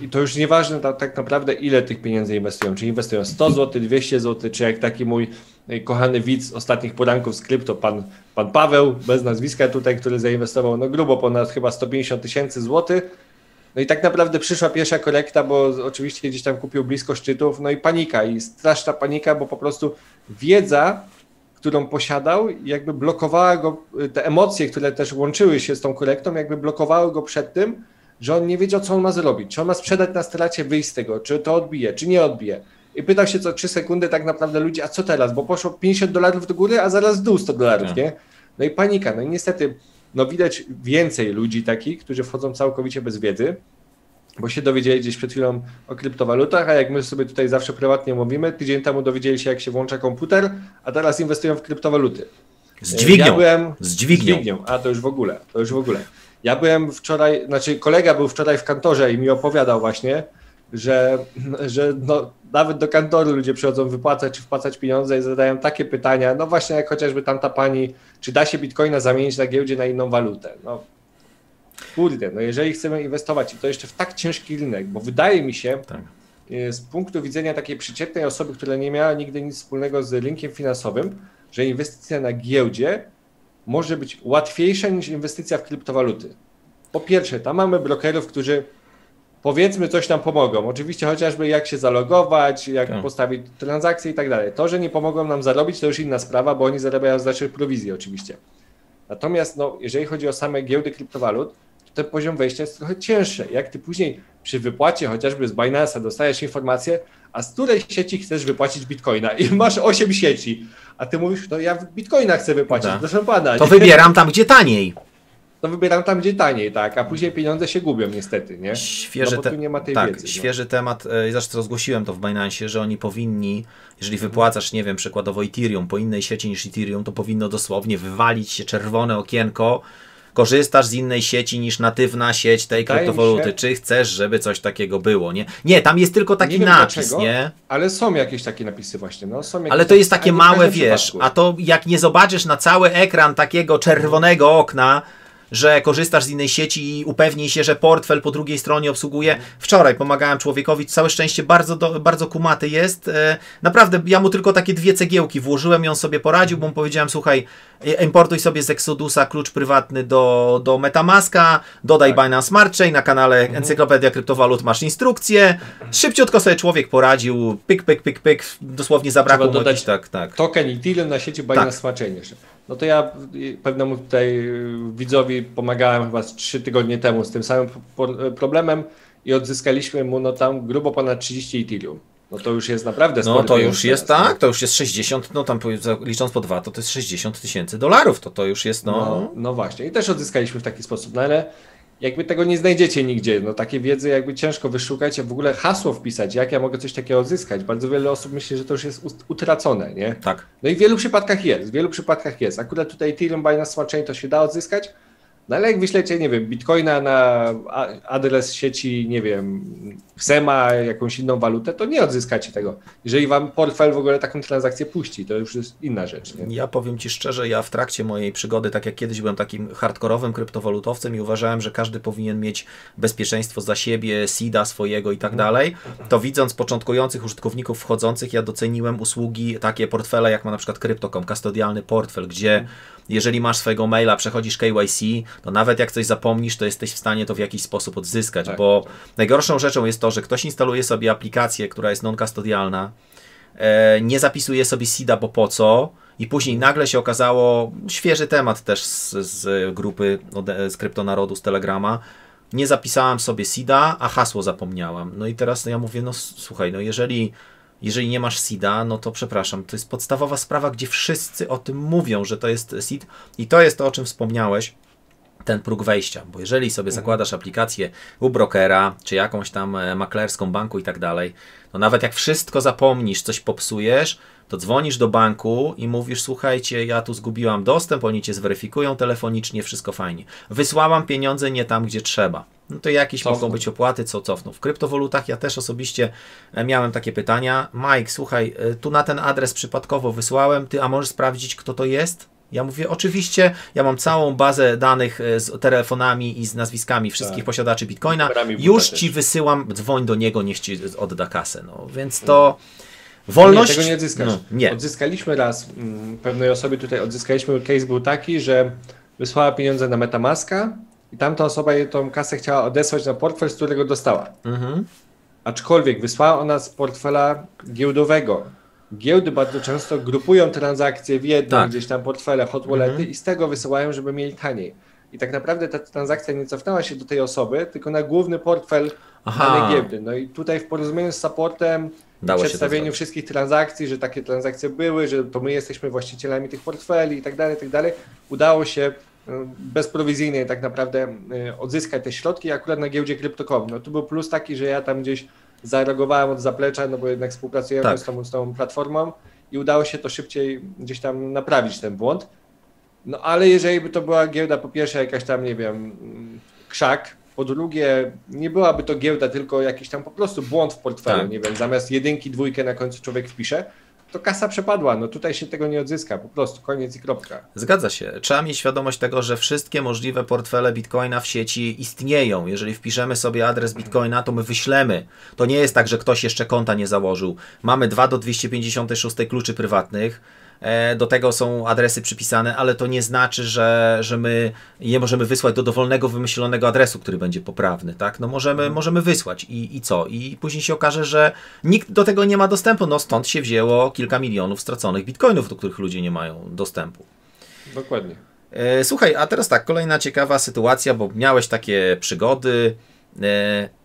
I to już nieważne ta, tak naprawdę, ile tych pieniędzy inwestują. Czy inwestują sto złotych, dwieście złotych, czy jak taki mój kochany widz ostatnich poranków z krypto, pan, pan Paweł, bez nazwiska tutaj, który zainwestował no grubo ponad chyba sto pięćdziesiąt tysięcy złotych. No i tak naprawdę przyszła pierwsza korekta, bo oczywiście gdzieś tam kupił blisko szczytów, no i panika, i straszna panika, bo po prostu wiedza, którą posiadał, jakby blokowała go, te emocje, które też łączyły się z tą korektą, jakby blokowały go przed tym, że on nie wiedział, co on ma zrobić, czy on ma sprzedać na stracie, wyjść z tego, czy to odbije, czy nie odbije. I pytał się co trzy sekundy tak naprawdę ludzi, a co teraz, bo poszło pięćdziesiąt dolarów do góry, a zaraz w dół sto dolarów, nie? No i panika, no i niestety, no widać więcej ludzi takich, którzy wchodzą całkowicie bez wiedzy, bo się dowiedzieli gdzieś przed chwilą o kryptowalutach, a jak my sobie tutaj zawsze prywatnie mówimy, tydzień temu dowiedzieli się, jak się włącza komputer, a teraz inwestują w kryptowaluty. Z dźwignią, ja byłem, z dźwignią. Z dźwignią. A to już w ogóle, to już w ogóle. Ja byłem wczoraj, znaczy kolega był wczoraj w kantorze i mi opowiadał właśnie, że, że no, nawet do kantoru ludzie przychodzą wypłacać czy wpłacać pieniądze i zadają takie pytania, no właśnie jak chociażby tamta pani, czy da się bitcoina zamienić na giełdzie na inną walutę? No kurde, no jeżeli chcemy inwestować i to jeszcze w tak ciężki rynek, bo wydaje mi się, tak. z punktu widzenia takiej przeciętnej osoby, która nie miała nigdy nic wspólnego z rynkiem finansowym, że inwestycja na giełdzie może być łatwiejsza niż inwestycja w kryptowaluty. Po pierwsze, tam mamy brokerów, którzy powiedzmy coś nam pomogą. Oczywiście chociażby jak się zalogować, jak tak. postawić transakcje i tak dalej. To, że nie pomogą nam zarobić, to już inna sprawa, bo oni zarabiają z naszych prowizji oczywiście. Natomiast no, jeżeli chodzi o same giełdy kryptowalut, to ten poziom wejścia jest trochę cięższy. Jak ty później przy wypłacie chociażby z Binance'a dostajesz informację, a z której sieci chcesz wypłacić bitcoina i masz osiem sieci, a ty mówisz, no ja w bitcoina chcę wypłacić, tak. proszę pana. To nie? wybieram tam, gdzie taniej. To wybieram tam, gdzie taniej, tak, a później pieniądze się gubią niestety, nie? Świeży, no, bo tu nie ma tej tak, wiedzy, świeży no. temat, e, zresztą rozgłosiłem to w Binance'ie, że oni powinni, jeżeli mhm. wypłacasz, nie wiem, przykładowo Ethereum po innej sieci niż Ethereum, to powinno dosłownie wywalić się czerwone okienko, korzystasz z innej sieci niż natywna sieć tej Wydaje kryptowaluty, się, czy chcesz, żeby coś takiego było, nie? Nie, tam jest tylko taki nie napis, dlaczego, nie? Ale są jakieś takie napisy właśnie, no. Są jakieś ale to jest takie małe, wiesz, przypadku. A to jak nie zobaczysz na cały ekran takiego czerwonego okna, że korzystasz z innej sieci i upewnij się, że portfel po drugiej stronie obsługuje. Wczoraj pomagałem człowiekowi, całe szczęście bardzo, do, bardzo kumaty jest. Naprawdę, ja mu tylko takie dwie cegiełki włożyłem i on sobie poradził, bo mu powiedziałem, słuchaj, importuj sobie z Exodusa klucz prywatny do, do MetaMaska, dodaj tak. Binance Smart Chain, na kanale mhm. Encyklopedia Kryptowalut masz instrukcję. Szybciutko sobie człowiek poradził, pyk, pyk, pyk, pyk, dosłownie zabrakło mu jakiś, tak, tak. token Ethereum na sieci Binance tak. Smart Chain jeszcze. No to ja pewnemu tutaj widzowi pomagałem chyba trzy tygodnie temu z tym samym problemem i odzyskaliśmy mu no tam grubo ponad trzydzieści Ethereum. No to już jest naprawdę sporo. No to już jest teraz, tak, no. to już jest sześćdziesiąt, no tam licząc po dwa, to to jest sześćdziesiąt tysięcy dolarów, to to już jest no... no... No właśnie i też odzyskaliśmy w taki sposób, no ale jakby tego nie znajdziecie nigdzie, no takiej wiedzy jakby ciężko wyszukać, a w ogóle hasło wpisać, jak ja mogę coś takiego odzyskać. Bardzo wiele osób myśli, że to już jest utracone, nie? Tak. No i w wielu przypadkach jest, w wielu przypadkach jest. Akurat tutaj Ethereum, Binance Smart Chain to się da odzyskać, no ale jak wyślecie, nie wiem, bitcoina na adres sieci, nie wiem, X E M A, jakąś inną walutę, to nie odzyskacie tego. Jeżeli wam portfel w ogóle taką transakcję puści, to już jest inna rzecz. Nie? Ja powiem ci szczerze, ja w trakcie mojej przygody, tak jak kiedyś byłem takim hardkorowym kryptowalutowcem i uważałem, że każdy powinien mieć bezpieczeństwo za siebie, seeda swojego i tak dalej, to widząc początkujących użytkowników wchodzących, ja doceniłem usługi, takie portfele, jak ma na przykład Crypto kropka com, kastodialny portfel, gdzie jeżeli masz swojego maila, przechodzisz K Y C, to nawet jak coś zapomnisz, to jesteś w stanie to w jakiś sposób odzyskać, tak, bo tak. najgorszą rzeczą jest to, że ktoś instaluje sobie aplikację, która jest non-kastodialna, nie zapisuje sobie seeda, bo po co. I później nagle się okazało, świeży temat też z, z grupy, z Kryptonarodu, z Telegrama, nie zapisałem sobie seeda, a hasło zapomniałam. No i teraz ja mówię, no słuchaj, no jeżeli, jeżeli nie masz seeda, no to przepraszam, to jest podstawowa sprawa, gdzie wszyscy o tym mówią, że to jest seed i to jest to, o czym wspomniałeś, ten próg wejścia, bo jeżeli sobie zakładasz aplikację u brokera, czy jakąś tam maklerską banku i tak dalej, no nawet jak wszystko zapomnisz, coś popsujesz, to dzwonisz do banku i mówisz, słuchajcie, ja tu zgubiłam dostęp, oni cię zweryfikują telefonicznie, wszystko fajnie. Wysłałam pieniądze nie tam, gdzie trzeba. No to jakieś cofną. Mogą być opłaty, co cofną. W kryptowalutach ja też osobiście miałem takie pytania. Mike, słuchaj, tu na ten adres przypadkowo wysłałem, ty, a możesz sprawdzić, kto to jest? Ja mówię, oczywiście, ja mam całą bazę danych z telefonami i z nazwiskami wszystkich tak. posiadaczy Bitcoina. Już Ci też. wysyłam, dzwoń do niego, niech Ci odda kasę. No, więc to... Wolność? Nie, tego nie odzyskasz. No, nie. Odzyskaliśmy raz, m, pewnej osobie tutaj odzyskaliśmy, case był taki, że wysłała pieniądze na MetaMaska i tamta osoba jej tą kasę chciała odesłać na portfel, z którego dostała. Mhm. Aczkolwiek wysłała ona z portfela giełdowego. Giełdy bardzo często grupują transakcje w jednym tak. gdzieś tam portfele, hot wallety mhm. i z tego wysyłają, żeby mieli taniej. I tak naprawdę ta transakcja nie cofnęła się do tej osoby, tylko na główny portfel danej giełdy. No i tutaj w porozumieniu z supportem, w przedstawieniu wszystkich transakcji, że takie transakcje były, że to my jesteśmy właścicielami tych portfeli i tak dalej, i tak dalej, udało się bezprowizyjnie tak naprawdę odzyskać te środki akurat na giełdzie Crypto kropka com. No tu był plus taki, że ja tam gdzieś zareagowałem od zaplecza, no bo jednak współpracujemy tak. z, tą, z tą platformą i udało się to szybciej gdzieś tam naprawić ten błąd. No ale jeżeli by to była giełda, po pierwsze jakaś tam, nie wiem, krzak, po drugie nie byłaby to giełda, tylko jakiś tam po prostu błąd w portfelu, tak. nie wiem, zamiast jedynki, dwójkę na końcu człowiek wpisze, to kasa przepadła, no tutaj się tego nie odzyska, po prostu koniec i kropka. Zgadza się, trzeba mieć świadomość tego, że wszystkie możliwe portfele Bitcoina w sieci istnieją, jeżeli wpiszemy sobie adres Bitcoina, to my wyślemy, to nie jest tak, że ktoś jeszcze konta nie założył, mamy dwa do dwieście pięćdziesiąt sześć kluczy prywatnych, do tego są adresy przypisane, ale to nie znaczy, że, że my je możemy wysłać do dowolnego, wymyślonego adresu, który będzie poprawny, tak? No możemy, możemy wysłać i, i co? I później się okaże, że nikt do tego nie ma dostępu, no stąd się wzięło kilka milionów straconych bitcoinów, do których ludzie nie mają dostępu. Dokładnie. Słuchaj, a teraz tak, kolejna ciekawa sytuacja, bo miałeś takie przygody,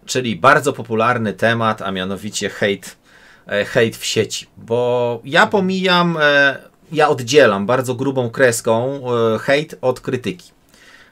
czyli bardzo popularny temat, a mianowicie hejt, hejt w sieci, bo ja pomijam, ja oddzielam bardzo grubą kreską hejt od krytyki,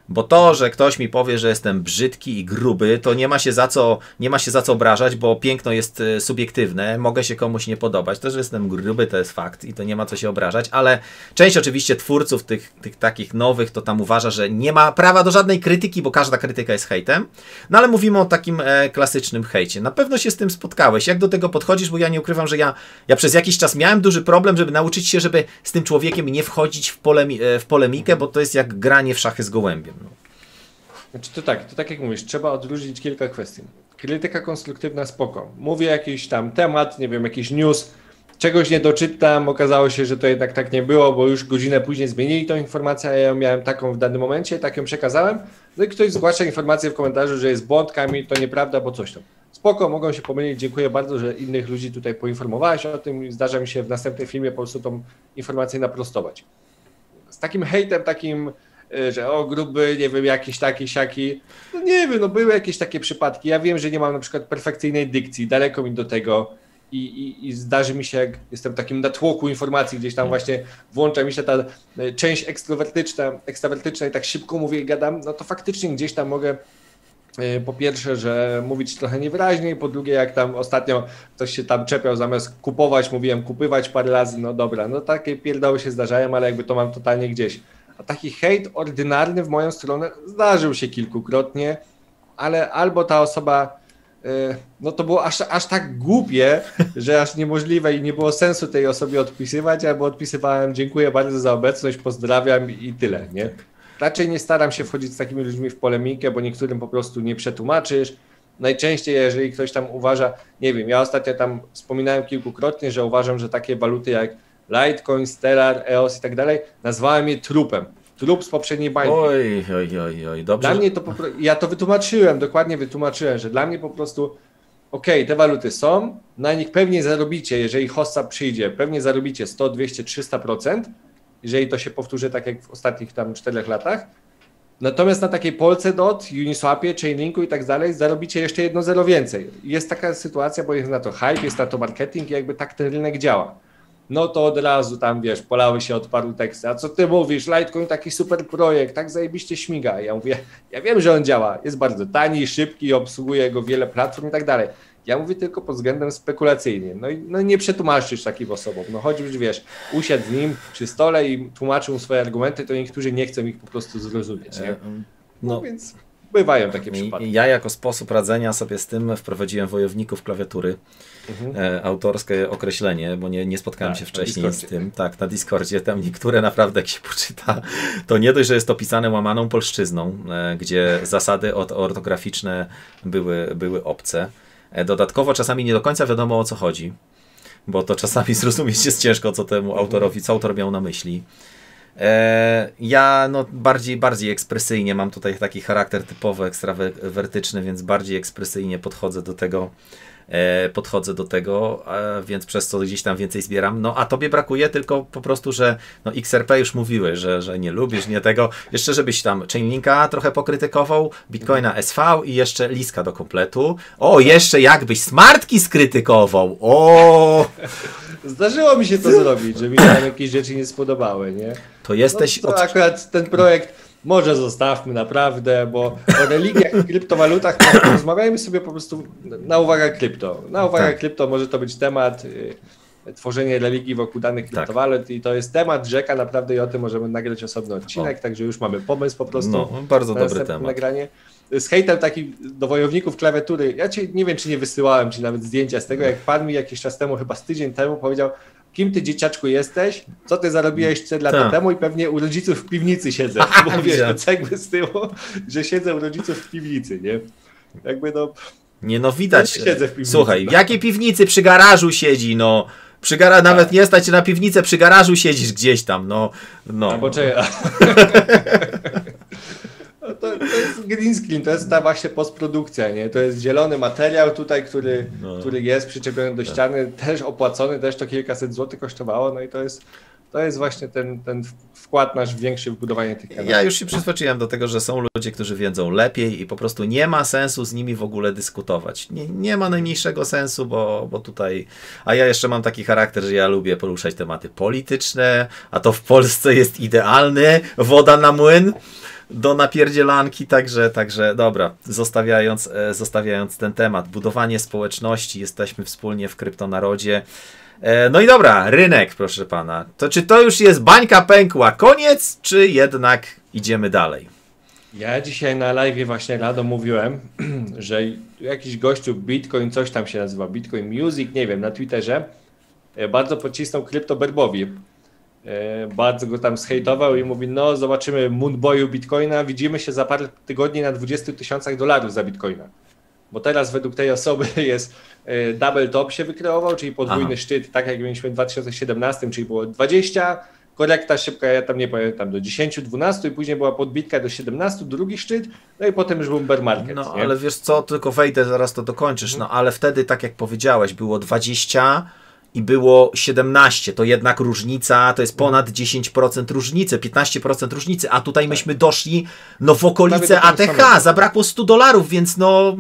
bo to, że ktoś mi powie, że jestem brzydki i gruby, to nie ma się za co, nie ma się za co obrażać, bo piękno jest subiektywne, mogę się komuś nie podobać, to, że jestem gruby, to jest fakt i to nie ma co się obrażać, ale część oczywiście twórców tych, tych takich nowych to tam uważa, że nie ma prawa do żadnej krytyki, bo każda krytyka jest hejtem, no ale mówimy o takim e, klasycznym hejcie. Na pewno się z tym spotkałeś, jak do tego podchodzisz, bo ja nie ukrywam, że ja, ja przez jakiś czas miałem duży problem, żeby nauczyć się, żeby z tym człowiekiem nie wchodzić w, polemi w polemikę, bo to jest jak granie w szachy z gołębiem. Znaczy to tak, to tak jak mówisz, trzeba odróżnić kilka kwestii. Krytyka konstruktywna spoko. Mówię jakiś tam temat, nie wiem, jakiś news, czegoś nie doczytam, okazało się, że to jednak tak nie było, bo już godzinę później zmienili tą informację, a ja ją miałem taką w danym momencie, tak ją przekazałem, no i ktoś zgłasza informację w komentarzu, że jest błąd, Kamil, to nieprawda, bo coś tam. Spoko, mogą się pomylić, dziękuję bardzo, że innych ludzi tutaj poinformowałeś o tym i zdarza mi się w następnym filmie po prostu tą informację naprostować. Z takim hejtem, takim... że o gruby, nie wiem, jakiś taki, siaki. No nie wiem, no były jakieś takie przypadki. Ja wiem, że nie mam na przykład perfekcyjnej dykcji, daleko mi do tego i, i, i zdarzy mi się, jak jestem w takim natłoku informacji, gdzieś tam hmm. właśnie włącza mi się ta część ekstrowertyczna, ekstrawertyczna i tak szybko mówię i gadam, no to faktycznie gdzieś tam mogę po pierwsze, że mówić trochę niewyraźniej, po drugie, jak tam ostatnio ktoś się tam czepiał, zamiast kupować, mówiłem kupywać parę razy, no dobra, no takie pierdoły się zdarzają, ale jakby to mam totalnie gdzieś. A taki hejt ordynarny w moją stronę zdarzył się kilkukrotnie, ale albo ta osoba, no to było aż, aż tak głupie, że aż niemożliwe i nie było sensu tej osobie odpisywać, albo odpisywałem dziękuję bardzo za obecność, pozdrawiam i tyle, nie? Raczej nie staram się wchodzić z takimi ludźmi w polemikę, bo niektórym po prostu nie przetłumaczysz. Najczęściej, jeżeli ktoś tam uważa, nie wiem, ja ostatnio tam wspominałem kilkukrotnie, że uważam, że takie waluty jak Litecoin, Stellar, E O S i tak dalej, nazwałem je trupem. Trup z poprzedniej bańki. Oj, oj, oj, oj, dobrze. Dla mnie to po, ja to wytłumaczyłem, dokładnie wytłumaczyłem, że dla mnie po prostu ok, te waluty są, na nich pewnie zarobicie, jeżeli hossa przyjdzie, pewnie zarobicie sto, dwieście, trzysta procent, jeżeli to się powtórzy tak jak w ostatnich tam czterech latach. Natomiast na takiej Polce dot, Uniswapie, Chainlinku i tak dalej zarobicie jeszcze jedno zero więcej. Jest taka sytuacja, bo jest na to hype, jest na to marketing i jakby tak ten rynek działa. No to od razu tam, wiesz, polały się od paru teksty. A co ty mówisz? Litecoin taki super projekt, tak zajebiście śmiga. Ja mówię, ja wiem, że on działa. Jest bardzo tani, szybki, obsługuje go wiele platform i tak dalej. Ja mówię tylko pod względem spekulacyjnym. No i no nie przetłumaczysz takim osobom. No choćbyś, wiesz, usiadł z nim przy stole i tłumaczył swoje argumenty, to niektórzy nie chcą ich po prostu zrozumieć. Nie? No, no więc bywają takie przypadki. Ja jako sposób radzenia sobie z tym wprowadziłem wojowników klawiatury. Mhm. Autorskie określenie, bo nie, nie spotkałem tak, się wcześniej z tym. Tak, na Discordzie tam niektóre naprawdę, jak się poczyta, to nie dość, że jest to pisane łamaną polszczyzną, gdzie zasady ortograficzne były, były obce. Dodatkowo czasami nie do końca wiadomo, o co chodzi, bo to czasami zrozumieć jest ciężko, co temu autorowi, co autor miał na myśli. E, ja no, bardziej, bardziej ekspresyjnie mam tutaj taki charakter typowo ekstrawertyczny, więc bardziej ekspresyjnie podchodzę do tego, e, podchodzę do tego, a więc przez co gdzieś tam więcej zbieram. No a tobie brakuje tylko po prostu, że no, X R P już mówiłeś, że, że nie lubisz, nie tego. Jeszcze żebyś tam Chainlinka trochę pokrytykował, Bitcoina S V i jeszcze Liska do kompletu. O, jeszcze jakbyś smartki skrytykował. O! Zdarzyło mi się to zrobić, że mi tam jakieś rzeczy nie spodobały, nie? To jesteś... No, to od... akurat ten projekt może zostawmy naprawdę, bo o religiach i kryptowalutach rozmawiajmy sobie po prostu na uwagę krypto. Na uwagę tak. krypto może to być temat y, tworzenie religii wokół danych kryptowalut tak. i to jest temat rzeka naprawdę i o tym możemy nagrać osobny odcinek, o. Także już mamy pomysł po prostu. No, bardzo na dobry temat. Nagranie. Z hejtem takim do wojowników klawiatury, ja cię nie wiem, czy nie wysyłałem, czy nawet zdjęcia z tego, jak pan mi jakiś czas temu, chyba z tydzień temu powiedział, kim ty dzieciaczku jesteś, co ty zarobiłeś cztery lata temu i pewnie u rodziców w piwnicy siedzę, bo wiesz, to cegły z tyłu, że siedzę u rodziców w piwnicy, nie? Jakby no... Nie no, widać, siedzę w piwnicy, słuchaj, tak. W jakiej piwnicy? Przy garażu siedzi, no... Przy gara- nawet nie stać się na piwnicę, przy garażu siedzisz gdzieś tam, no... no. A poczekaj... To, to jest green screen, to jest ta właśnie postprodukcja, nie? To jest zielony materiał tutaj, który, no, który jest przyczepiony do ściany, tak. Też opłacony, też to kilkaset złotych kosztowało, no i to jest, to jest właśnie ten, ten wkład nasz większy w budowanie tych kanałów. Ja już się przyzwyczaiłem do tego, że są ludzie, którzy wiedzą lepiej i po prostu nie ma sensu z nimi w ogóle dyskutować. Nie, nie ma najmniejszego sensu, bo, bo tutaj... A ja jeszcze mam taki charakter, że ja lubię poruszać tematy polityczne, a to w Polsce jest idealny, woda na młyn. Do napierdzielanki, także, także dobra, zostawiając, zostawiając ten temat, budowanie społeczności, jesteśmy wspólnie w Kryptonarodzie. No i dobra, rynek, proszę pana, to czy to już jest bańka pękła, koniec, czy jednak idziemy dalej? Ja dzisiaj na live właśnie rano mówiłem, że jakiś gościu Bitcoin, coś tam się nazywa, Bitcoin Music, nie wiem, na Twitterze, bardzo pocisnął Kryptoberbowi. Bardzo go tam zhejtował i mówi, no zobaczymy moonboyu Bitcoina, widzimy się za parę tygodni na dwudziestu tysiącach dolarów za Bitcoina. Bo teraz według tej osoby jest double top się wykreował, czyli podwójny Aha. szczyt, tak jak mieliśmy w dwa tysiące siedemnastym, czyli było dwadzieścia, korekta szybka, ja tam nie pamiętam, do dziesięciu, dwunastu i później była podbitka do siedemnastu, drugi szczyt, no i potem już był bear market. No nie? Ale wiesz co, tylko wejdę, zaraz to dokończysz, hmm. no ale wtedy tak jak powiedziałeś, było dwadzieścia... I było siedemnaście, to jednak różnica, to jest ponad dziesięć procent różnicy, piętnaście procent różnicy, a tutaj myśmy doszli no, w okolice A T H, zabrakło stu dolarów, więc no...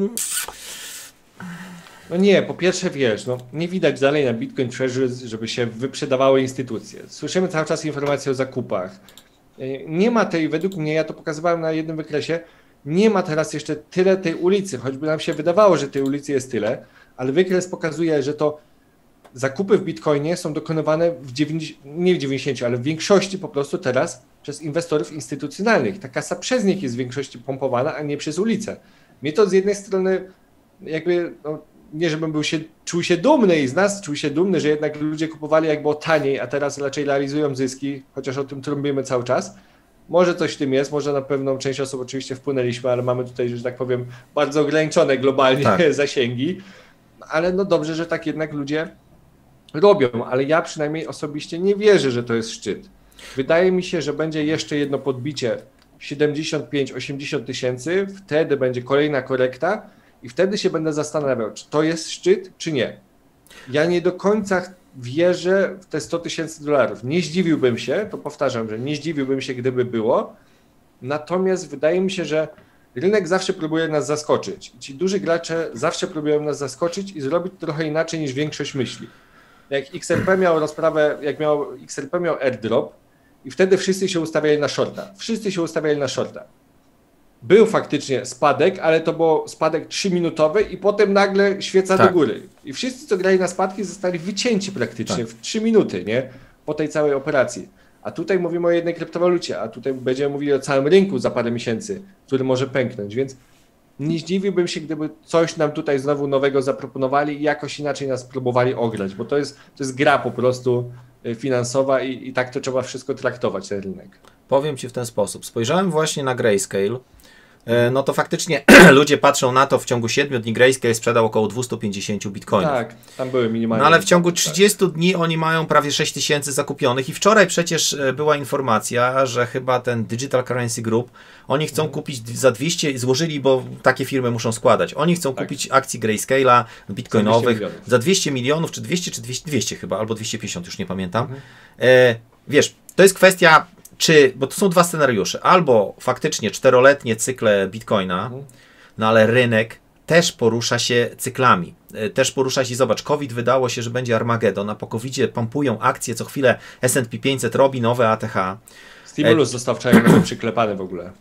No nie, po pierwsze wiesz, no, nie widać dalej na Bitcoin Treasuries, żeby się wyprzedawały instytucje. Słyszymy cały czas informacje o zakupach. Nie ma tej, według mnie, ja to pokazywałem na jednym wykresie, nie ma teraz jeszcze tyle tej ulicy, choćby nam się wydawało, że tej ulicy jest tyle, ale wykres pokazuje, że to zakupy w Bitcoinie są dokonywane w dziewięćdziesięciu, nie w dziewięćdziesięciu, ale w większości po prostu teraz przez inwestorów instytucjonalnych. Ta kasa przez nich jest w większości pompowana, a nie przez ulicę. Mnie to z jednej strony jakby, no, nie żebym był się, czuł się dumny i z nas czuł się dumny, że jednak ludzie kupowali jakby taniej, a teraz raczej realizują zyski, chociaż o tym trąbimy cały czas. Może coś w tym jest, może na pewną część osób oczywiście wpłynęliśmy, ale mamy tutaj, że tak powiem, bardzo ograniczone globalnie tak. zasięgi. Ale no dobrze, że tak jednak ludzie robią, ale ja przynajmniej osobiście nie wierzę, że to jest szczyt. Wydaje mi się, że będzie jeszcze jedno podbicie siedemdziesiąt pięć osiemdziesiąt tysięcy, wtedy będzie kolejna korekta i wtedy się będę zastanawiał, czy to jest szczyt, czy nie. Ja nie do końca wierzę w te sto tysięcy dolarów. Nie zdziwiłbym się, to powtarzam, że nie zdziwiłbym się, gdyby było. Natomiast wydaje mi się, że rynek zawsze próbuje nas zaskoczyć. Ci duży gracze zawsze próbują nas zaskoczyć i zrobić trochę inaczej niż większość myśli. Jak X R P miał rozprawę, jak miał X R P miał airdrop i wtedy wszyscy się ustawiali na shorta. Wszyscy się ustawiali na shorta. Był faktycznie spadek, ale to był spadek trzyminutowy i potem nagle świeca tak. do góry. I wszyscy, co grali na spadki, zostali wycięci praktycznie tak. w trzy minuty, nie? Po tej całej operacji. A tutaj mówimy o jednej kryptowalucie, a tutaj będziemy mówili o całym rynku za parę miesięcy, który może pęknąć, więc nie zdziwiłbym się, gdyby coś nam tutaj znowu nowego zaproponowali i jakoś inaczej nas próbowali ograć, bo to jest, to jest gra po prostu finansowa i, i tak to trzeba wszystko traktować, ten rynek. Powiem Ci w ten sposób. Spojrzałem właśnie na Grayscale. No to faktycznie ludzie patrzą na to, w ciągu siedmiu dni Grayscale sprzedał około dwieście pięćdziesiąt bitcoinów. Tak, tam były minimalne. No ale w ciągu trzydziestu dni oni mają prawie sześć tysięcy zakupionych i wczoraj przecież była informacja, że chyba ten Digital Currency Group, oni chcą kupić za dwieście, złożyli, bo takie firmy muszą składać, oni chcą tak. kupić akcji Grayscale'a bitcoinowych za dwieście milionów, czy dwieście, czy dwieście, dwieście chyba, albo dwieście pięćdziesiąt, już nie pamiętam. Mhm. E, wiesz, to jest kwestia... Czy, bo to są dwa scenariusze, albo faktycznie czteroletnie cykle Bitcoina, no ale rynek też porusza się cyklami, też porusza się, zobacz, COVID wydało się, że będzie Armagedon, a po COVIDzie pompują akcje, co chwilę S and P pięćset robi nowe A T H. Stimulus dostawczego przyklepany w ogóle.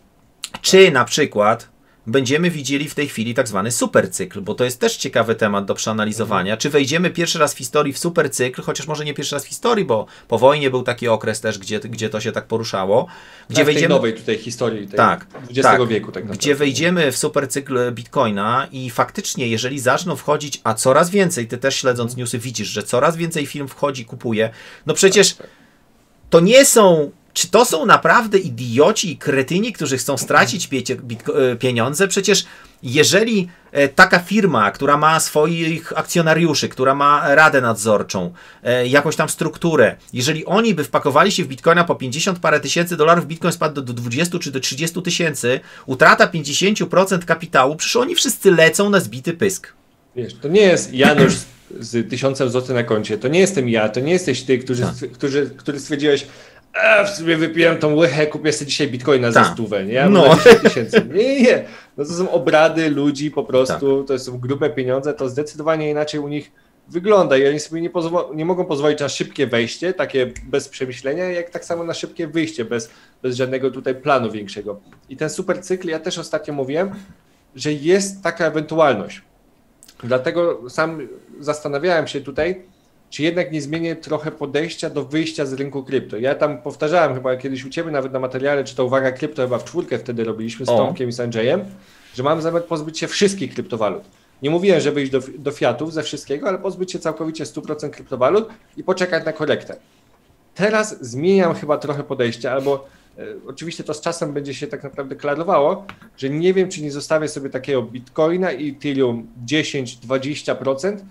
Czy na przykład będziemy widzieli w tej chwili tak zwany supercykl, bo to jest też ciekawy temat do przeanalizowania. Mhm. Czy wejdziemy pierwszy raz w historii w supercykl, chociaż może nie pierwszy raz w historii, bo po wojnie był taki okres też, gdzie, gdzie to się tak poruszało. Gdzie tak, wejdziemy... tej nowej tutaj historii, tej tak, dwudziestego wieku. Tak naprawdę. Gdzie wejdziemy w supercykl Bitcoina i faktycznie, jeżeli zaczną wchodzić, a coraz więcej, ty też śledząc newsy widzisz, że coraz więcej firm wchodzi, kupuje. No przecież tak, tak. to nie są... Czy to są naprawdę idioci i kretyni, którzy chcą stracić pieniądze? Przecież jeżeli taka firma, która ma swoich akcjonariuszy, która ma radę nadzorczą, jakąś tam strukturę, jeżeli oni by wpakowali się w bitcoina po pięćdziesiąt parę tysięcy dolarów, bitcoin spadł do dwudziestu czy do trzydziestu tysięcy, utrata pięćdziesiąt procent kapitału, przecież oni wszyscy lecą na zbity pysk. Wiesz, to nie jest Janusz z tysiącem złotych na koncie, to nie jestem ja, to nie jesteś ty, którzy, którzy, który stwierdziłeś, a w sumie wypiłem tą łychę, kupię sobie dzisiaj bitcoina za stówę, nie? Ja no. Nie, nie. No to są obrady ludzi po prostu, tak. to są grube pieniądze, to zdecydowanie inaczej u nich wygląda i oni sobie nie, nie mogą pozwolić na szybkie wejście, takie bez przemyślenia, jak tak samo na szybkie wyjście, bez, bez żadnego tutaj planu większego. I ten super cykl, ja też ostatnio mówiłem, że jest taka ewentualność. Dlatego sam zastanawiałem się tutaj, czy jednak nie zmienię trochę podejścia do wyjścia z rynku krypto. Ja tam powtarzałem chyba kiedyś u Ciebie nawet na materiale, czy to uwaga krypto, chyba w czwórkę wtedy robiliśmy z Tomkiem i z Andrzejem, że mam zamiar pozbyć się wszystkich kryptowalut. Nie mówiłem, że wyjść do, do fiatów ze wszystkiego, ale pozbyć się całkowicie stu procent kryptowalut i poczekać na korektę. Teraz zmieniam chyba trochę podejście, albo e, oczywiście to z czasem będzie się tak naprawdę klarowało, że nie wiem, czy nie zostawię sobie takiego bitcoina i Ethereum dziesięć do dwudziestu procent,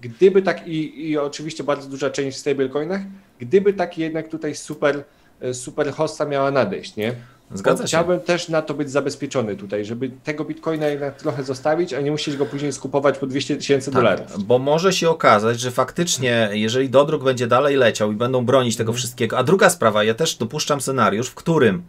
Gdyby tak, i, i oczywiście bardzo duża część w stablecoinach, gdyby tak jednak tutaj super, super hosta miała nadejść, nie? Zgadza się. Chciałbym też na to być zabezpieczony tutaj, żeby tego bitcoina jednak trochę zostawić, a nie musisz go później skupować po dwieście tysięcy dolarów. Tak, bo może się okazać, że faktycznie, jeżeli dodruk będzie dalej leciał i będą bronić tego wszystkiego, a druga sprawa, ja też dopuszczam scenariusz, w którym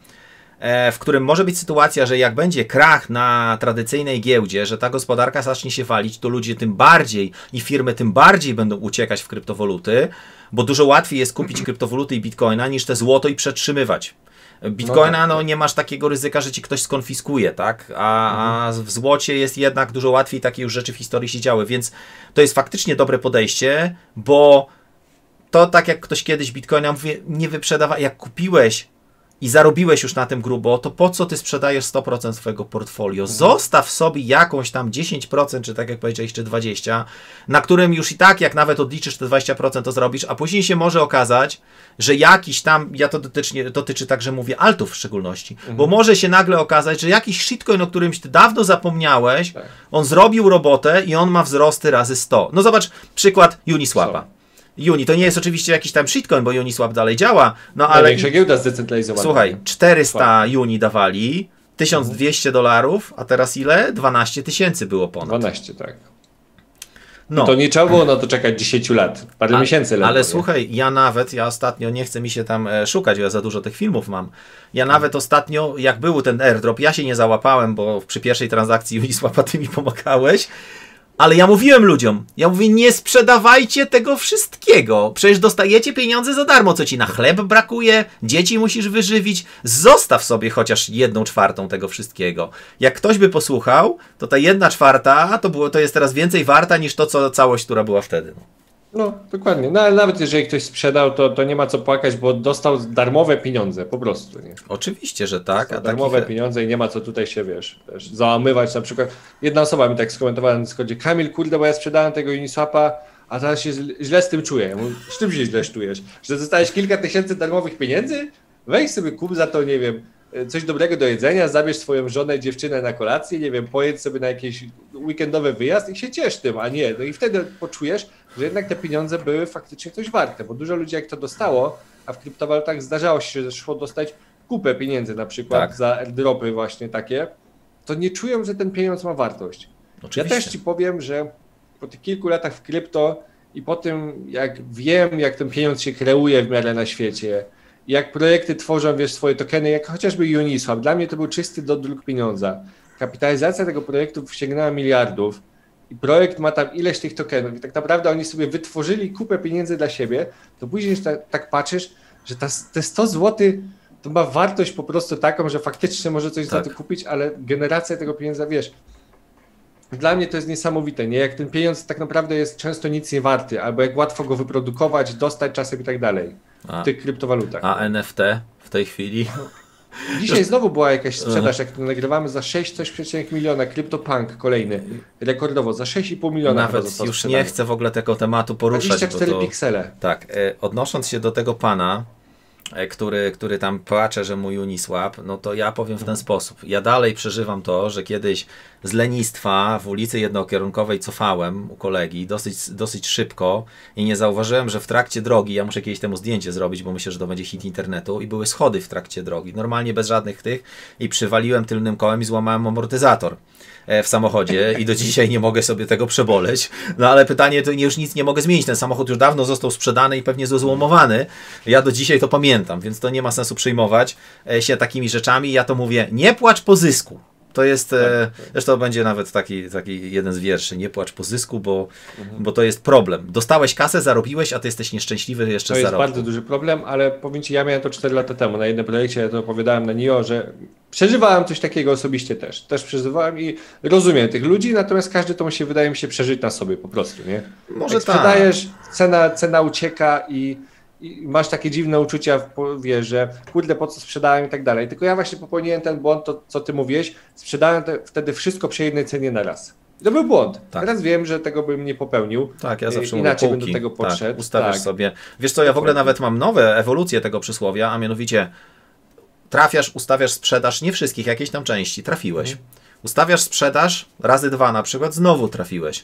w którym może być sytuacja, że jak będzie krach na tradycyjnej giełdzie, że ta gospodarka zacznie się walić, to ludzie tym bardziej i firmy tym bardziej będą uciekać w kryptowaluty, bo dużo łatwiej jest kupić kryptowaluty i bitcoina niż te złoto i przetrzymywać. Bitcoina no nie masz takiego ryzyka, że ci ktoś skonfiskuje, tak? A, a w złocie jest jednak dużo łatwiej, takie już rzeczy w historii się działy, więc to jest faktycznie dobre podejście, bo to tak jak ktoś kiedyś bitcoina mówi, nie wyprzedawa, jak kupiłeś i zarobiłeś już na tym grubo, to po co ty sprzedajesz sto procent swojego portfolio? Zostaw sobie jakąś tam dziesięć procent, czy tak jak powiedziałeś, czy dwadzieścia procent, na którym już i tak, jak nawet odliczysz te dwadzieścia procent, to zrobisz, a później się może okazać, że jakiś tam, ja to dotyczy, dotyczy także, mówię, altów w szczególności, mhm. bo może się nagle okazać, że jakiś shitcoin, o którymś ty dawno zapomniałeś, tak. on zrobił robotę i on ma wzrosty razy sto. No zobacz, przykład Uniswapa. Uni, to nie jest oczywiście jakiś tam shitcoin, bo Uniswap dalej działa, no ale... Największa giełda zdecentralizowana. Słuchaj, czterysta Uni dawali, tysiąc dwieście dolarów, a teraz ile? dwanaście tysięcy było ponad. dwanaście, tak. No. No to nie trzeba było na to czekać dziesięć lat, parę a, miesięcy. Ale słuchaj, ja nawet, ja ostatnio, nie chcę mi się tam szukać, bo ja za dużo tych filmów mam, ja nawet ostatnio, jak był ten airdrop, ja się nie załapałem, bo przy pierwszej transakcji Uniswapa ty mi pomagałeś, ale ja mówiłem ludziom, ja mówię, nie sprzedawajcie tego wszystkiego, przecież dostajecie pieniądze za darmo, co ci na chleb brakuje, dzieci musisz wyżywić, zostaw sobie chociaż jedną czwartą tego wszystkiego. Jak ktoś by posłuchał, to ta jedna czwarta to, było, to jest teraz więcej warta niż to, co całość, która była wtedy. No, dokładnie. No, ale nawet jeżeli ktoś sprzedał, to, to nie ma co płakać, bo dostał darmowe pieniądze, po prostu. Nie? Oczywiście, że tak. A darmowe takich... pieniądze i nie ma co tutaj się, wiesz, też załamywać. Na przykład jedna osoba mi tak skomentowała na Discordzie, Kamil, kurde, bo ja sprzedałem tego Uniswapa, a teraz się źle z tym czuję. Z czym się źle czujesz? Że dostałeś kilka tysięcy darmowych pieniędzy? Weź sobie kup za to, nie wiem, coś dobrego do jedzenia, zabierz swoją żonę, dziewczynę na kolację, nie wiem, pojedź sobie na jakiś weekendowy wyjazd i się ciesz tym, a nie. No i wtedy poczujesz, że jednak te pieniądze były faktycznie coś warte, bo dużo ludzi jak to dostało, a w kryptowalutach zdarzało się, że szło dostać kupę pieniędzy na przykład tak. za airdropy właśnie takie, to nie czują, że ten pieniądz ma wartość. Oczywiście. Ja też ci powiem, że po tych kilku latach w krypto i po tym, jak wiem, jak ten pieniądz się kreuje w miarę na świecie, jak projekty tworzą, wiesz, swoje tokeny, jak chociażby Uniswap, dla mnie to był czysty dodruk pieniądza. Kapitalizacja tego projektu sięgnęła miliardów i projekt ma tam ileś tych tokenów i tak naprawdę oni sobie wytworzyli kupę pieniędzy dla siebie, to później tak, tak patrzysz, że ta, te sto złotych to ma wartość po prostu taką, że faktycznie może coś tak. za to kupić, ale generacja tego pieniądza, wiesz, dla mnie to jest niesamowite, nie? Jak ten pieniądz tak naprawdę jest często nic nie warty, albo jak łatwo go wyprodukować, dostać czasem i tak dalej w tych kryptowalutach. A N F T w tej chwili? Dzisiaj znowu była jakaś sprzedaż, jak to nagrywamy, za sześć przecinek miliona, CryptoPunk kolejny, rekordowo, za sześć i pół miliona. Nawet już nie chcę w ogóle tego tematu poruszać. dwadzieścia cztery piksele. Tak, odnosząc się do tego pana, który, który tam płacze, że mój Uniswap, no to ja powiem w ten sposób. Ja dalej przeżywam to, że kiedyś z lenistwa w ulicy jednokierunkowej cofałem u kolegi dosyć, dosyć szybko i nie zauważyłem, że w trakcie drogi, ja muszę kiedyś temu zdjęcie zrobić, bo myślę, że to będzie hit internetu, i były schody w trakcie drogi, normalnie bez żadnych tych, i przywaliłem tylnym kołem i złamałem amortyzator w samochodzie i do dzisiaj nie mogę sobie tego przeboleć. No ale pytanie, to już nic nie mogę zmienić, ten samochód już dawno został sprzedany i pewnie zezłomowany. Ja do dzisiaj to pamiętam, więc to nie ma sensu przejmować się takimi rzeczami. Ja to mówię, nie płacz po zysku. To jest, tak, tak. zresztą będzie nawet taki, taki jeden z wierszy, nie płacz po zysku, bo, mhm. bo to jest problem. Dostałeś kasę, zarobiłeś, a ty jesteś nieszczęśliwy, że jeszcze zarobił. To jest bardzo duży problem, ale powiem ci, ja miałem to cztery lata temu, na jednym projekcie ja to opowiadałem na N I O, że przeżywałem coś takiego osobiście też. Też przeżywałem i rozumiem tych ludzi, natomiast każdy to musi, wydaje mi się, przeżyć na sobie po prostu, nie? Może tak. Sprzedajesz, cena, cena ucieka i... I masz takie dziwne uczucia, wiesz, że kurde, po co sprzedałem i tak dalej. Tylko ja właśnie popełniłem ten błąd, to co ty mówiłeś, sprzedałem te, wtedy wszystko przy jednej cenie na raz. To był błąd. Tak. Teraz wiem, że tego bym nie popełnił. Tak, ja zawsze inaczej mówię, bym do tego podszedł. Tak, ustawiasz tak. sobie. Wiesz co, ja w ogóle nawet mam nowe ewolucje tego przysłowia, a mianowicie trafiasz, ustawiasz sprzedaż, nie wszystkich, jakiejś tam części, trafiłeś. Mhm. Ustawiasz sprzedaż razy dwa na przykład, znowu trafiłeś.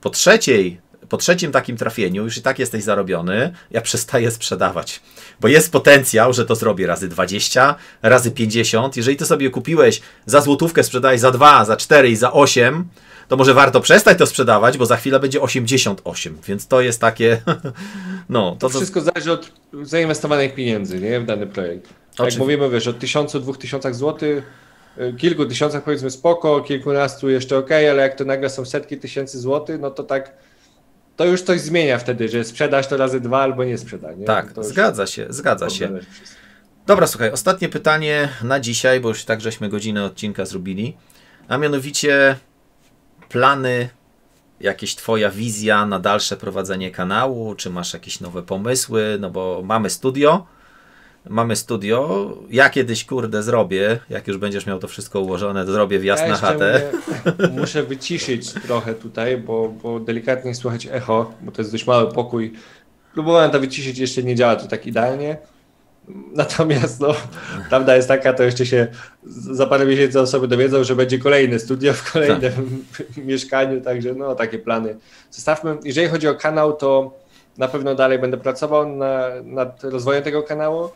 Po trzeciej Po trzecim takim trafieniu już i tak jesteś zarobiony, ja przestaję sprzedawać, bo jest potencjał, że to zrobię razy dwadzieścia, razy pięćdziesiąt. Jeżeli to sobie kupiłeś za złotówkę, sprzedałeś za dwa, za cztery i za osiem, to może warto przestać to sprzedawać, bo za chwilę będzie osiemdziesiąt osiem, więc to jest takie... no To, to wszystko to... zależy od zainwestowanych pieniędzy, nie? W dany projekt. Jak Oczywiście. mówimy, wiesz, od tysiącu, dwóch tysiącach złotych, kilku tysiącach powiedzmy spoko, kilkunastu jeszcze okej, okay, ale jak to nagle są setki tysięcy złotych, no to tak... to już coś zmienia wtedy, że sprzedasz to razy dwa albo nie sprzeda. Nie? Tak, to zgadza się, zgadza się. Dobra, słuchaj, ostatnie pytanie na dzisiaj, bo już tak żeśmy godzinę odcinka zrobili, a mianowicie plany, jakieś twoja wizja na dalsze prowadzenie kanału, czy masz jakieś nowe pomysły, no bo mamy studio, mamy studio, ja kiedyś, kurde, zrobię, jak już będziesz miał to wszystko ułożone, to zrobię wjazd ja na chatę. Mnie, muszę wyciszyć trochę tutaj, bo, bo delikatnie słychać echo, bo to jest dość mały pokój. Próbowałem to wyciszyć, jeszcze nie działa to tak idealnie. Natomiast no, prawda jest taka, to jeszcze się za parę miesięcy osoby dowiedzą, że będzie kolejne studio w kolejnym tak. mieszkaniu, także no takie plany. Zostawmy, jeżeli chodzi o kanał, to na pewno dalej będę pracował na, nad rozwojem tego kanału.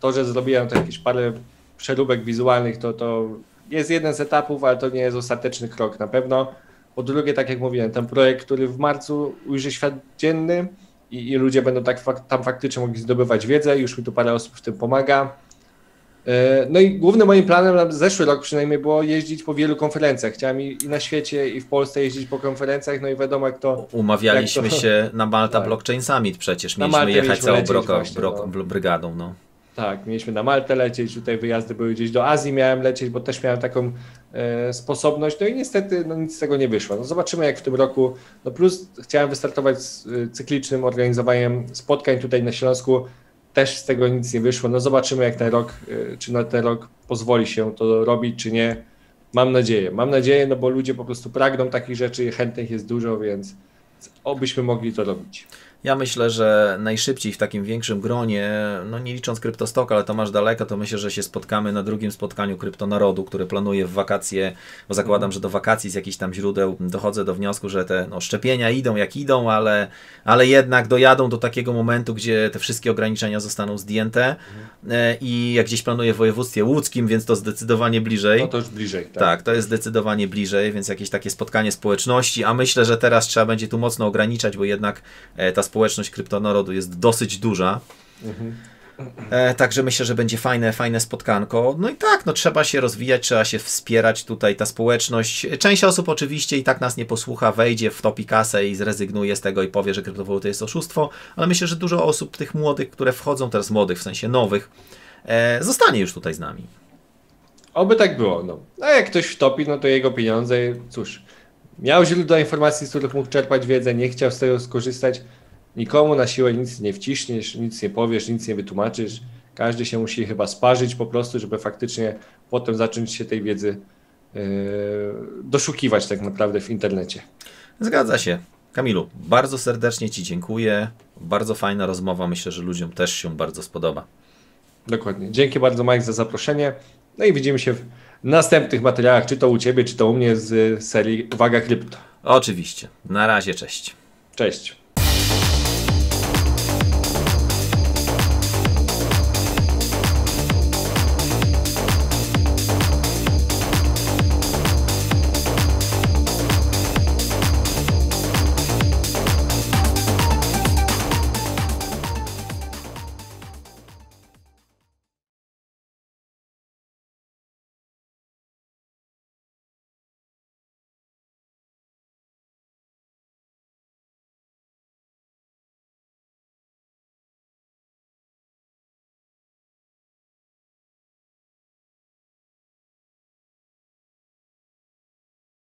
To, że zrobiłem to jakieś parę przeróbek wizualnych to, to jest jeden z etapów, ale to nie jest ostateczny krok na pewno. Po drugie, tak jak mówiłem, ten projekt, który w marcu ujrzy świat dzienny i, i ludzie będą tak fak- tam faktycznie mogli zdobywać wiedzę, już mi tu parę osób w tym pomaga. No i głównym moim planem na zeszły rok przynajmniej było jeździć po wielu konferencjach. Chciałem i, i na świecie, i w Polsce jeździć po konferencjach, no i wiadomo jak to... Umawialiśmy jak to... się na Malta tak. Blockchain Summit przecież, mieliśmy na jechać mieliśmy całą broka, właśnie, brok, no. brygadą. No. Tak, mieliśmy na Maltę lecieć, tutaj wyjazdy były gdzieś do Azji miałem lecieć, bo też miałem taką e, sposobność, no i niestety no, nic z tego nie wyszło. No zobaczymy jak w tym roku, no plus chciałem wystartować z cyklicznym organizowaniem spotkań tutaj na Śląsku. Też z tego nic nie wyszło. No zobaczymy jak ten rok, czy na ten rok pozwoli się to robić, czy nie. Mam nadzieję. Mam nadzieję, no bo ludzie po prostu pragną takich rzeczy, chętnych jest dużo, więc obyśmy mogli to robić. Ja myślę, że najszybciej w takim większym gronie, no nie licząc Kryptostoka, ale to masz daleko, to myślę, że się spotkamy na drugim spotkaniu Kryptonarodu, które planuję w wakacje, bo zakładam, że do wakacji z jakichś tam źródeł dochodzę do wniosku, że te no, szczepienia idą jak idą, ale, ale jednak dojadą do takiego momentu, gdzie te wszystkie ograniczenia zostaną zdjęte i jak gdzieś planuję w województwie łódzkim, więc to zdecydowanie bliżej. No to już bliżej. Tak, tak to jest zdecydowanie bliżej, więc jakieś takie spotkanie społeczności, a myślę, że teraz trzeba będzie tu mocno ograniczać, bo jednak ta społeczność Kryptonarodu jest dosyć duża. Mhm. E, także myślę, że będzie fajne, fajne spotkanko. No i tak, no trzeba się rozwijać, trzeba się wspierać tutaj ta społeczność. Część osób oczywiście i tak nas nie posłucha, wejdzie w topikasę i zrezygnuje z tego i powie, że kryptowaluta jest oszustwo, ale myślę, że dużo osób tych młodych, które wchodzą teraz młodych, w sensie nowych, e, zostanie już tutaj z nami. Oby tak było. No. A jak ktoś wtopi, no to jego pieniądze, cóż, miał źródła informacji, z których mógł czerpać wiedzę, nie chciał z tego skorzystać. Nikomu na siłę nic nie wciśniesz, nic nie powiesz, nic nie wytłumaczysz. Każdy się musi chyba sparzyć po prostu, żeby faktycznie potem zacząć się tej wiedzy yy, doszukiwać tak naprawdę w internecie. Zgadza się. Kamilu, bardzo serdecznie Ci dziękuję. Bardzo fajna rozmowa. Myślę, że ludziom też się bardzo spodoba. Dokładnie. Dzięki bardzo Mike za zaproszenie. No i widzimy się w następnych materiałach, czy to u Ciebie, czy to u mnie z serii Uwaga Krypto. Oczywiście. Na razie, cześć. Cześć.